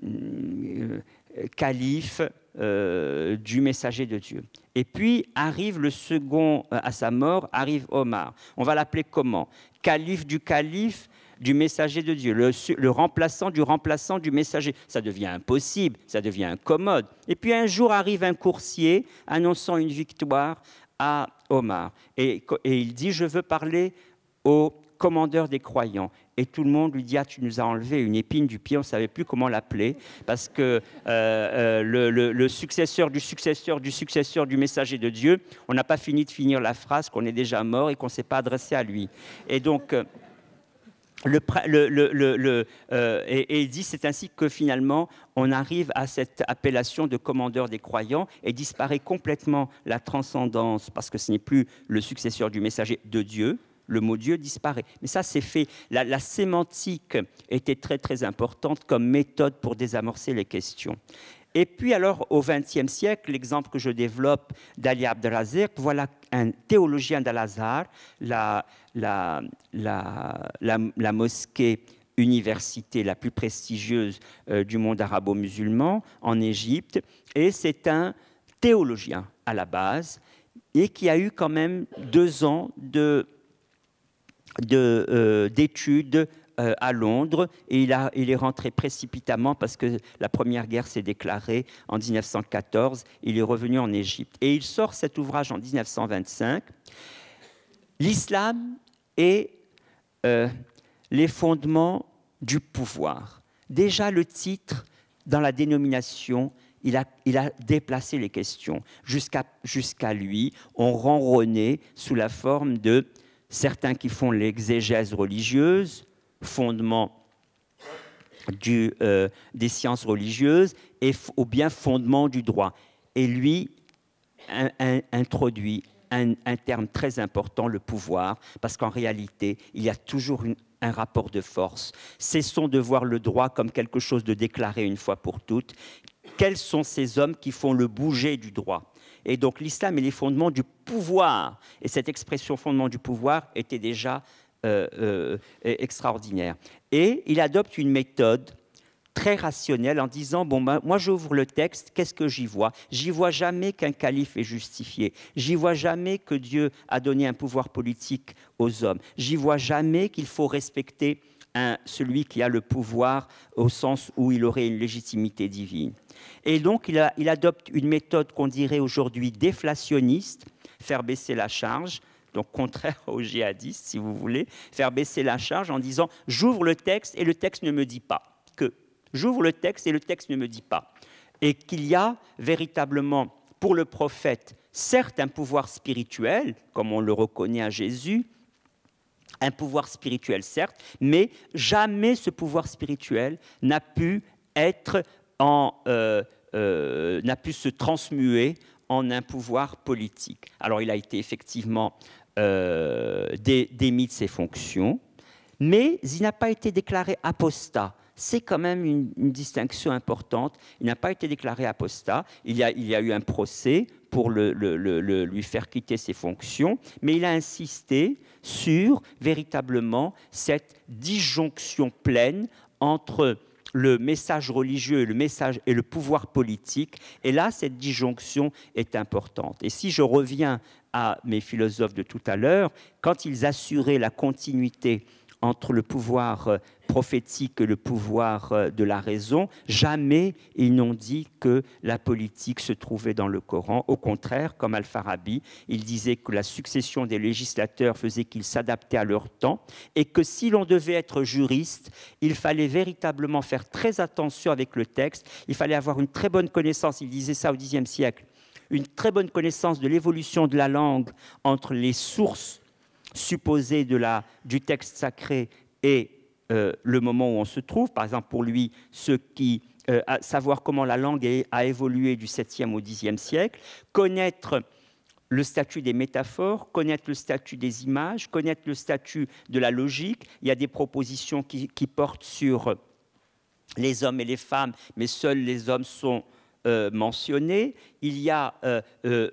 euh, calife euh, du messager de Dieu. Et puis arrive le second, euh, à sa mort, arrive Omar. On va l'appeler comment? Calife du calife du messager de Dieu, le, le remplaçant du remplaçant du messager. Ça devient impossible, ça devient incommode. Et puis un jour arrive un coursier annonçant une victoire à Omar. Et, et il dit, je veux parler au commandeur des croyants. Et tout le monde lui dit, ah, tu nous as enlevé une épine du pied, on ne savait plus comment l'appeler, parce que euh, euh, le, le, le successeur du successeur du successeur du messager de Dieu, on n'a pas fini de finir la phrase, qu'on est déjà mort et qu'on ne s'est pas adressé à lui. Et donc... Euh, Le, le, le, le, euh, et, et dit, c'est ainsi que finalement on arrive à cette appellation de commandeur des croyants et disparaît complètement la transcendance, parce que ce n'est plus le successeur du messager de Dieu, le mot Dieu disparaît. Mais ça c'est fait, la, la sémantique était très très importante comme méthode pour désamorcer les questions. Et puis alors, au vingtième siècle, l'exemple que je développe d'Ali Abdelrazek, voilà un théologien d'Al-Azhar, la, la, la, la, la mosquée université la plus prestigieuse euh, du monde arabo-musulman en Égypte, et c'est un théologien à la base, et qui a eu quand même deux ans de, de, euh, d'études à Londres, et il, a, il est rentré précipitamment parce que la première guerre s'est déclarée en mille neuf cent quatorze, il est revenu en Égypte. Et il sort cet ouvrage en mille neuf cent vingt-cinq, l'islam et euh, les fondements du pouvoir. Déjà le titre, dans la dénomination, il a, il a déplacé les questions. Jusqu'à jusqu'à lui, on ronronnait sous la forme de certains qui font l'exégèse religieuse, fondement du, euh, des sciences religieuses et ou bien fondement du droit. Et lui un, un, introduit un, un terme très important, le pouvoir, parce qu'en réalité, il y a toujours une, un rapport de force. Cessons de voir le droit comme quelque chose de déclaré une fois pour toutes. Quels sont ces hommes qui font le bouger du droit? Et donc l'islam est les fondements du pouvoir. Et cette expression fondement du pouvoir était déjà Euh, euh, extraordinaire. Et il adopte une méthode très rationnel en disant, bon, ben, moi j'ouvre le texte, qu'est-ce que j'y vois? J'y vois jamais qu'un calife est justifié, j'y vois jamais que Dieu a donné un pouvoir politique aux hommes, j'y vois jamais qu'il faut respecter un, celui qui a le pouvoir au sens où il aurait une légitimité divine. Et donc il, a, il adopte une méthode qu'on dirait aujourd'hui déflationniste, faire baisser la charge, donc contraire aux djihadistes, si vous voulez, faire baisser la charge en disant « j'ouvre le texte et le texte ne me dit pas que ». J'ouvre le texte et le texte ne me dit pas. Et qu'il y a véritablement pour le prophète, certes un pouvoir spirituel, comme on le reconnaît à Jésus, un pouvoir spirituel certes, mais jamais ce pouvoir spirituel n'a pu être en, euh, euh, n'a pu se transmuer en un pouvoir politique. Alors il a été effectivement euh, dé, démis de ses fonctions, mais il n'a pas été déclaré apostat. C'est quand même une, une distinction importante. Il n'a pas été déclaré apostat. Il y a, il y a eu un procès pour le, le, le, le, lui faire quitter ses fonctions, mais il a insisté sur véritablement cette disjonction pleine entre le message religieux et le, message, et le pouvoir politique. Et là, cette disjonction est importante. Et si je reviens à mes philosophes de tout à l'heure, quand ils assuraient la continuité entre le pouvoir prophétique et le pouvoir de la raison, jamais ils n'ont dit que la politique se trouvait dans le Coran. Au contraire, comme Al-Farabi, il disait que la succession des législateurs faisait qu'ils s'adaptaient à leur temps et que si l'on devait être juriste, il fallait véritablement faire très attention avec le texte, il fallait avoir une très bonne connaissance, il disait ça au dixième siècle, une très bonne connaissance de l'évolution de la langue entre les sources supposé de la, du texte sacré et euh, le moment où on se trouve. Par exemple, pour lui, ceux qui, euh, savoir comment la langue a évolué du septième au dixième siècle, connaître le statut des métaphores, connaître le statut des images, connaître le statut de la logique. Il y a des propositions qui, qui portent sur les hommes et les femmes, mais seuls les hommes sont euh, mentionnés. Il y a... Euh, euh,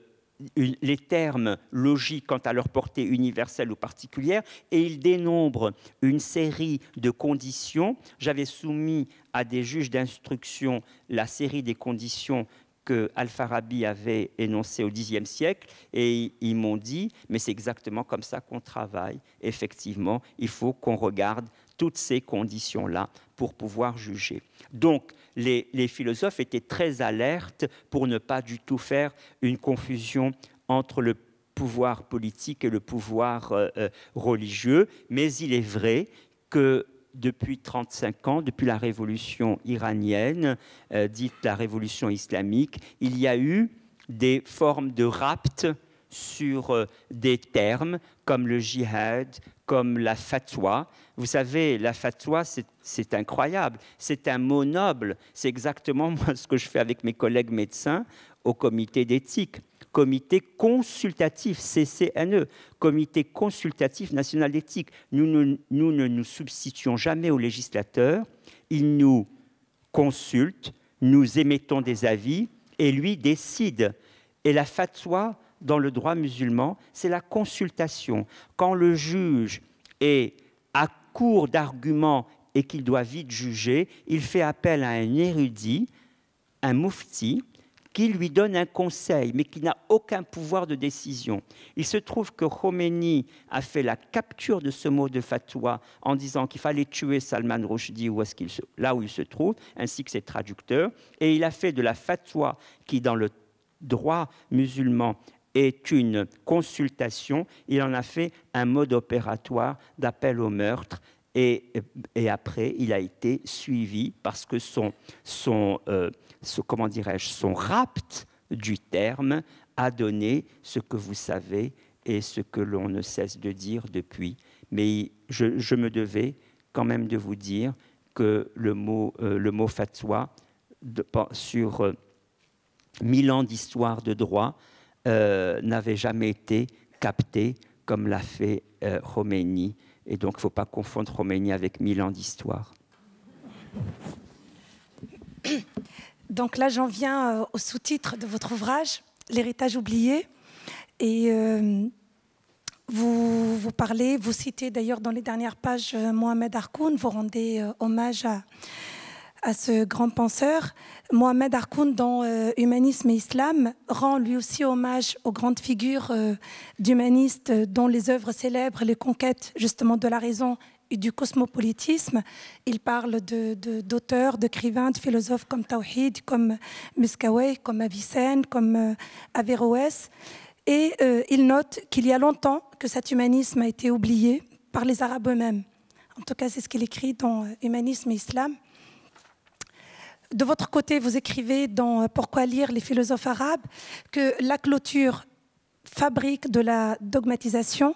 les termes logiques quant à leur portée universelle ou particulière, et il dénombre une série de conditions. J'avais soumis à des juges d'instruction la série des conditions que Al-Farabi avait énoncées au dixième siècle, et ils m'ont dit, mais c'est exactement comme ça qu'on travaille. Effectivement, il faut qu'on regarde toutes ces conditions-là pour pouvoir juger. Donc, les, les philosophes étaient très alertes pour ne pas du tout faire une confusion entre le pouvoir politique et le pouvoir euh, religieux. Mais il est vrai que depuis trente-cinq ans, depuis la révolution iranienne, euh, dite la révolution islamique, il y a eu des formes de rapt sur euh, des termes comme le jihad, comme la fatwa. Vous savez, la fatwa, c'est incroyable. C'est un mot noble. C'est exactement moi, ce que je fais avec mes collègues médecins au comité d'éthique. Comité consultatif, C C N E, Comité consultatif national d'éthique. Nous, nous, nous ne nous substituons jamais aux législateurs. Ils nous consultent, nous émettons des avis et lui décide. Et la fatwa, dans le droit musulman, c'est la consultation. Quand le juge est à court d'arguments et qu'il doit vite juger, il fait appel à un érudit, un moufti, qui lui donne un conseil, mais qui n'a aucun pouvoir de décision. Il se trouve que Khomeini a fait la capture de ce mot de fatwa en disant qu'il fallait tuer Salman Rushdie où est-ce qu'il se, là où il se trouve, ainsi que ses traducteurs, et il a fait de la fatwa qui, dans le droit musulman, est une consultation, il en a fait un mode opératoire d'appel au meurtre et, et après il a été suivi parce que son, son, euh, son comment dirais-je, son rapt du terme a donné ce que vous savez et ce que l'on ne cesse de dire depuis. Mais je, je me devais quand même de vous dire que le mot, euh, le mot fatwa de, sur euh, mille ans d'histoire de droit Euh, n'avait jamais été capté comme l'a fait euh, Khomeini. Et donc, il ne faut pas confondre Khomeini avec mille ans d'histoire. Donc là, j'en viens euh, au sous-titre de votre ouvrage, L'héritage oublié. Et euh, vous, vous parlez, vous citez d'ailleurs dans les dernières pages euh, Mohamed Arkoun, vous rendez euh, hommage à, à ce grand penseur, Mohamed Arkoun, dans euh, Humanisme et Islam, rend lui aussi hommage aux grandes figures euh, d'humanistes euh, dont les œuvres célèbrent les conquêtes justement de la raison et du cosmopolitisme. Il parle d'auteurs, d'écrivains, de philosophes comme Tawhid, comme Muscawayh, comme Avicenne, comme euh, Averroès. Et euh, il note qu'il y a longtemps que cet humanisme a été oublié par les Arabes eux-mêmes. En tout cas, c'est ce qu'il écrit dans Humanisme et Islam. De votre côté, vous écrivez dans Pourquoi lire les philosophes arabes que la clôture fabrique de la dogmatisation.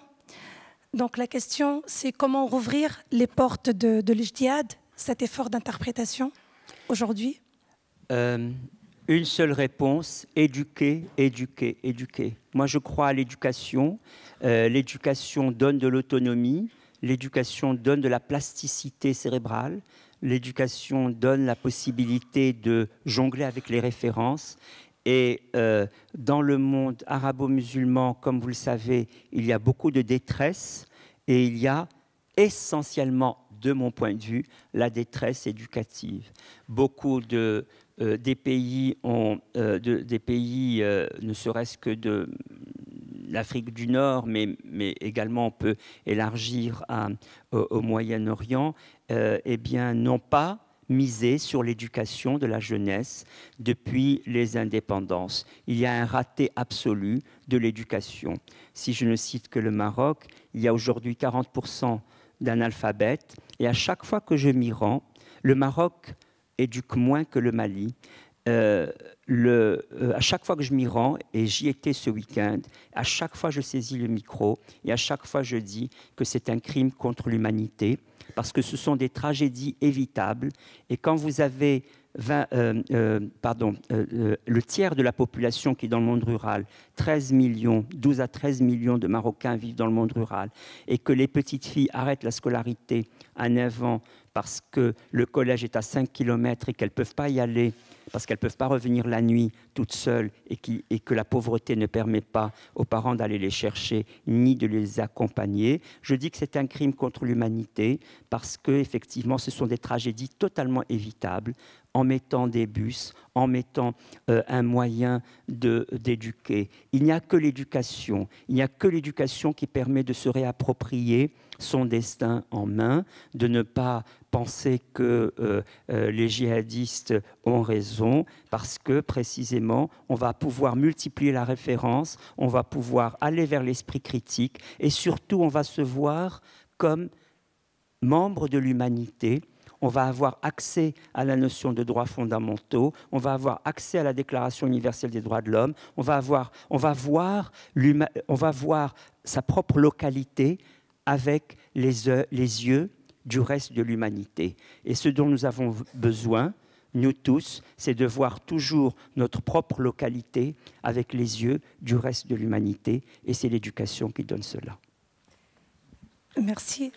Donc la question, c'est comment rouvrir les portes de, de l'ijtihad, cet effort d'interprétation, aujourd'hui. euh, Une seule réponse, éduquer, éduquer, éduquer. Moi, je crois à l'éducation. Euh, l'éducation donne de l'autonomie. L'éducation donne de la plasticité cérébrale, l'éducation donne la possibilité de jongler avec les références. Et euh, dans le monde arabo-musulman, comme vous le savez, il y a beaucoup de détresse et il y a essentiellement, de mon point de vue, la détresse éducative. Beaucoup de... Euh, des pays, ont, euh, de, des pays euh, ne serait-ce que de l'Afrique du Nord, mais, mais également on peut élargir à, au, au Moyen-Orient, euh, eh bien, n'ont pas misé sur l'éducation de la jeunesse depuis les indépendances. Il y a un raté absolu de l'éducation. Si je ne cite que le Maroc, il y a aujourd'hui quarante pour cent d'analphabètes, et à chaque fois que je m'y rends, le Maroc éduque moins que le Mali. Euh, le, euh, à chaque fois que je m'y rends, et j'y étais ce week-end, à chaque fois je saisis le micro et à chaque fois je dis que c'est un crime contre l'humanité parce que ce sont des tragédies évitables. Et quand vous avez vingt, euh, euh, pardon, euh, euh, le tiers de la population qui est dans le monde rural, treize millions, douze à treize millions de Marocains vivent dans le monde rural, et que les petites filles arrêtent la scolarité à neuf ans parce que le collège est à cinq kilomètres et qu'elles ne peuvent pas y aller, parce qu'elles ne peuvent pas revenir la nuit toutes seules, et, qui, et que la pauvreté ne permet pas aux parents d'aller les chercher ni de les accompagner. Je dis que c'est un crime contre l'humanité parce que, effectivement, ce sont des tragédies totalement évitables en mettant des bus, en mettant euh, un moyen d'éduquer. Il n'y a que l'éducation. Il n'y a que l'éducation qui permet de se réapproprier son destin en main, de ne pas penser que euh, euh, les djihadistes ont raison, parce que, précisément, on va pouvoir multiplier la référence, on va pouvoir aller vers l'esprit critique, et surtout, on va se voir comme membre de l'humanité. On va avoir accès à la notion de droits fondamentaux, on va avoir accès à la Déclaration universelle des droits de l'homme, on va avoir, on va voir l'humain, on va voir sa propre localité avec les, les yeux du reste de l'humanité. Et ce dont nous avons besoin, nous tous, c'est de voir toujours notre propre localité avec les yeux du reste de l'humanité. Et c'est l'éducation qui donne cela. Merci.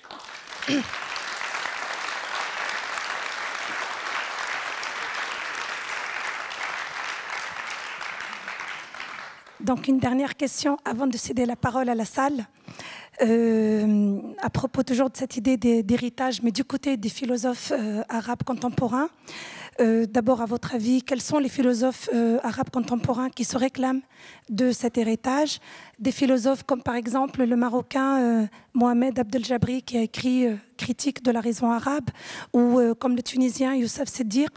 Donc une dernière question avant de céder la parole à la salle. Euh, à propos toujours de cette idée d'héritage, mais du côté des philosophes euh, arabes contemporains, euh, d'abord, à votre avis, quels sont les philosophes euh, arabes contemporains qui se réclament de cet héritage? Des philosophes comme par exemple le Marocain euh, Mohamed Abdel-Jabri, qui a écrit euh, Critique de la raison arabe, ou euh, comme le Tunisien Youssouf Sédir.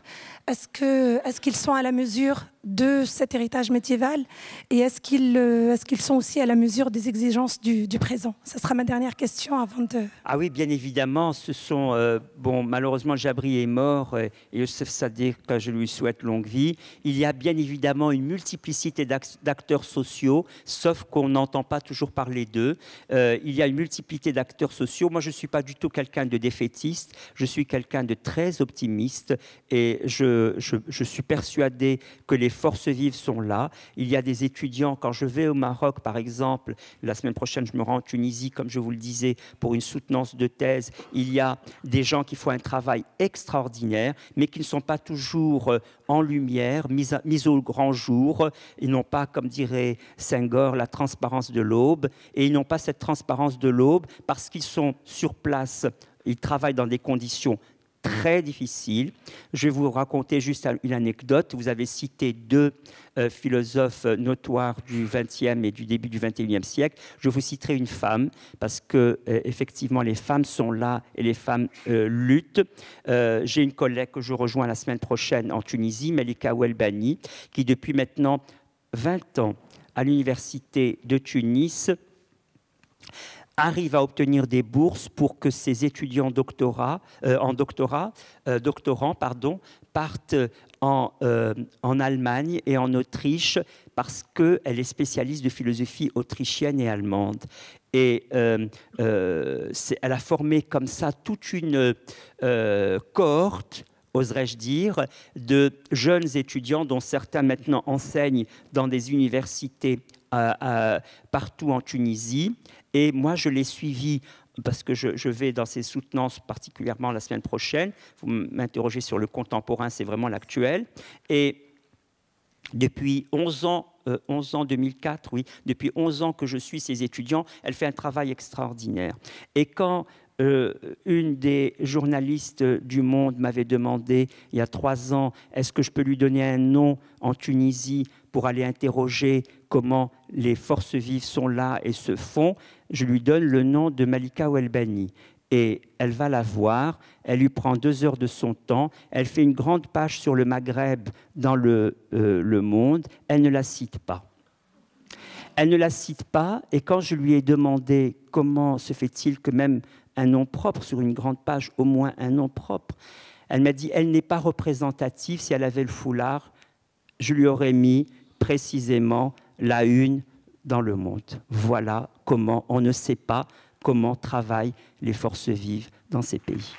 Est-ce que, est-ce qu'ils sont à la mesure de cet héritage médiéval, et est-ce qu'ils euh, est-ce qu'ils sont aussi à la mesure des exigences du, du présent? Ça sera ma dernière question avant de... Ah oui, bien évidemment, ce sont... Euh, bon, malheureusement, Jabri est mort, et Youssouf Sédir, que je lui souhaite longue vie. Il y a bien évidemment une multiplicité d'acteurs sociaux, sauf qu'on n'entend pas toujours parler d'eux. Euh, il y a une multiplicité d'acteurs sociaux. Moi, je ne suis pas du tout quelqu'un de défaitiste, je suis quelqu'un de très optimiste, et je, je, je suis persuadé que les forces vives sont là. Il y a des étudiants, quand je vais au Maroc, par exemple, la semaine prochaine, je me rends en Tunisie, comme je vous le disais, pour une soutenance de thèse. Il y a des gens qui font un travail extraordinaire, mais qui ne sont pas toujours en lumière, mis, à, mis au grand jour. Ils n'ont pas, comme dirait Senghor, la transparence de l'aube, et ils n'ont pas cette transparence de l'aube parce qu'ils sont sur place, ils travaillent dans des conditions très difficile. Je vais vous raconter juste une anecdote. Vous avez cité deux euh, philosophes notoires du vingtième et du début du vingt et unième siècle. Je vous citerai une femme, parce que euh, effectivement les femmes sont là et les femmes euh, luttent. Euh, J'ai une collègue que je rejoins la semaine prochaine en Tunisie, Melika Ouelbani, qui depuis maintenant vingt ans à l'université de Tunis arrive à obtenir des bourses pour que ses étudiants doctorat, euh, en doctorat, euh, doctorants pardon, partent en, euh, en Allemagne et en Autriche, parce qu'elle est spécialiste de philosophie autrichienne et allemande. Et euh, euh, elle a formé comme ça toute une euh, cohorte, oserais-je dire, de jeunes étudiants dont certains maintenant enseignent dans des universités à, à, partout en Tunisie. Et moi, je l'ai suivi parce que je, je vais dans ces soutenances, particulièrement la semaine prochaine. Vous m'interrogez sur le contemporain, c'est vraiment l'actuel. Et depuis onze ans, euh, onze ans, deux mille quatre, oui, depuis onze ans que je suis ces étudiants, elle fait un travail extraordinaire. Et quand euh, une des journalistes du Monde m'avait demandé, il y a trois ans, est-ce que je peux lui donner un nom en Tunisie pour aller interroger comment les forces vives sont là et se font, je lui donne le nom de Melika Ouelbani. Et elle va la voir, elle lui prend deux heures de son temps, elle fait une grande page sur le Maghreb dans le, euh, le Monde, elle ne la cite pas. Elle ne la cite pas, et quand je lui ai demandé comment se fait-il que même un nom propre, sur une grande page, au moins un nom propre, elle m'a dit, elle n'est pas représentative, si elle avait le foulard, je lui aurais mis précisément la une dans le Monde. Voilà comment on ne sait pas comment travaillent les forces vives dans ces pays.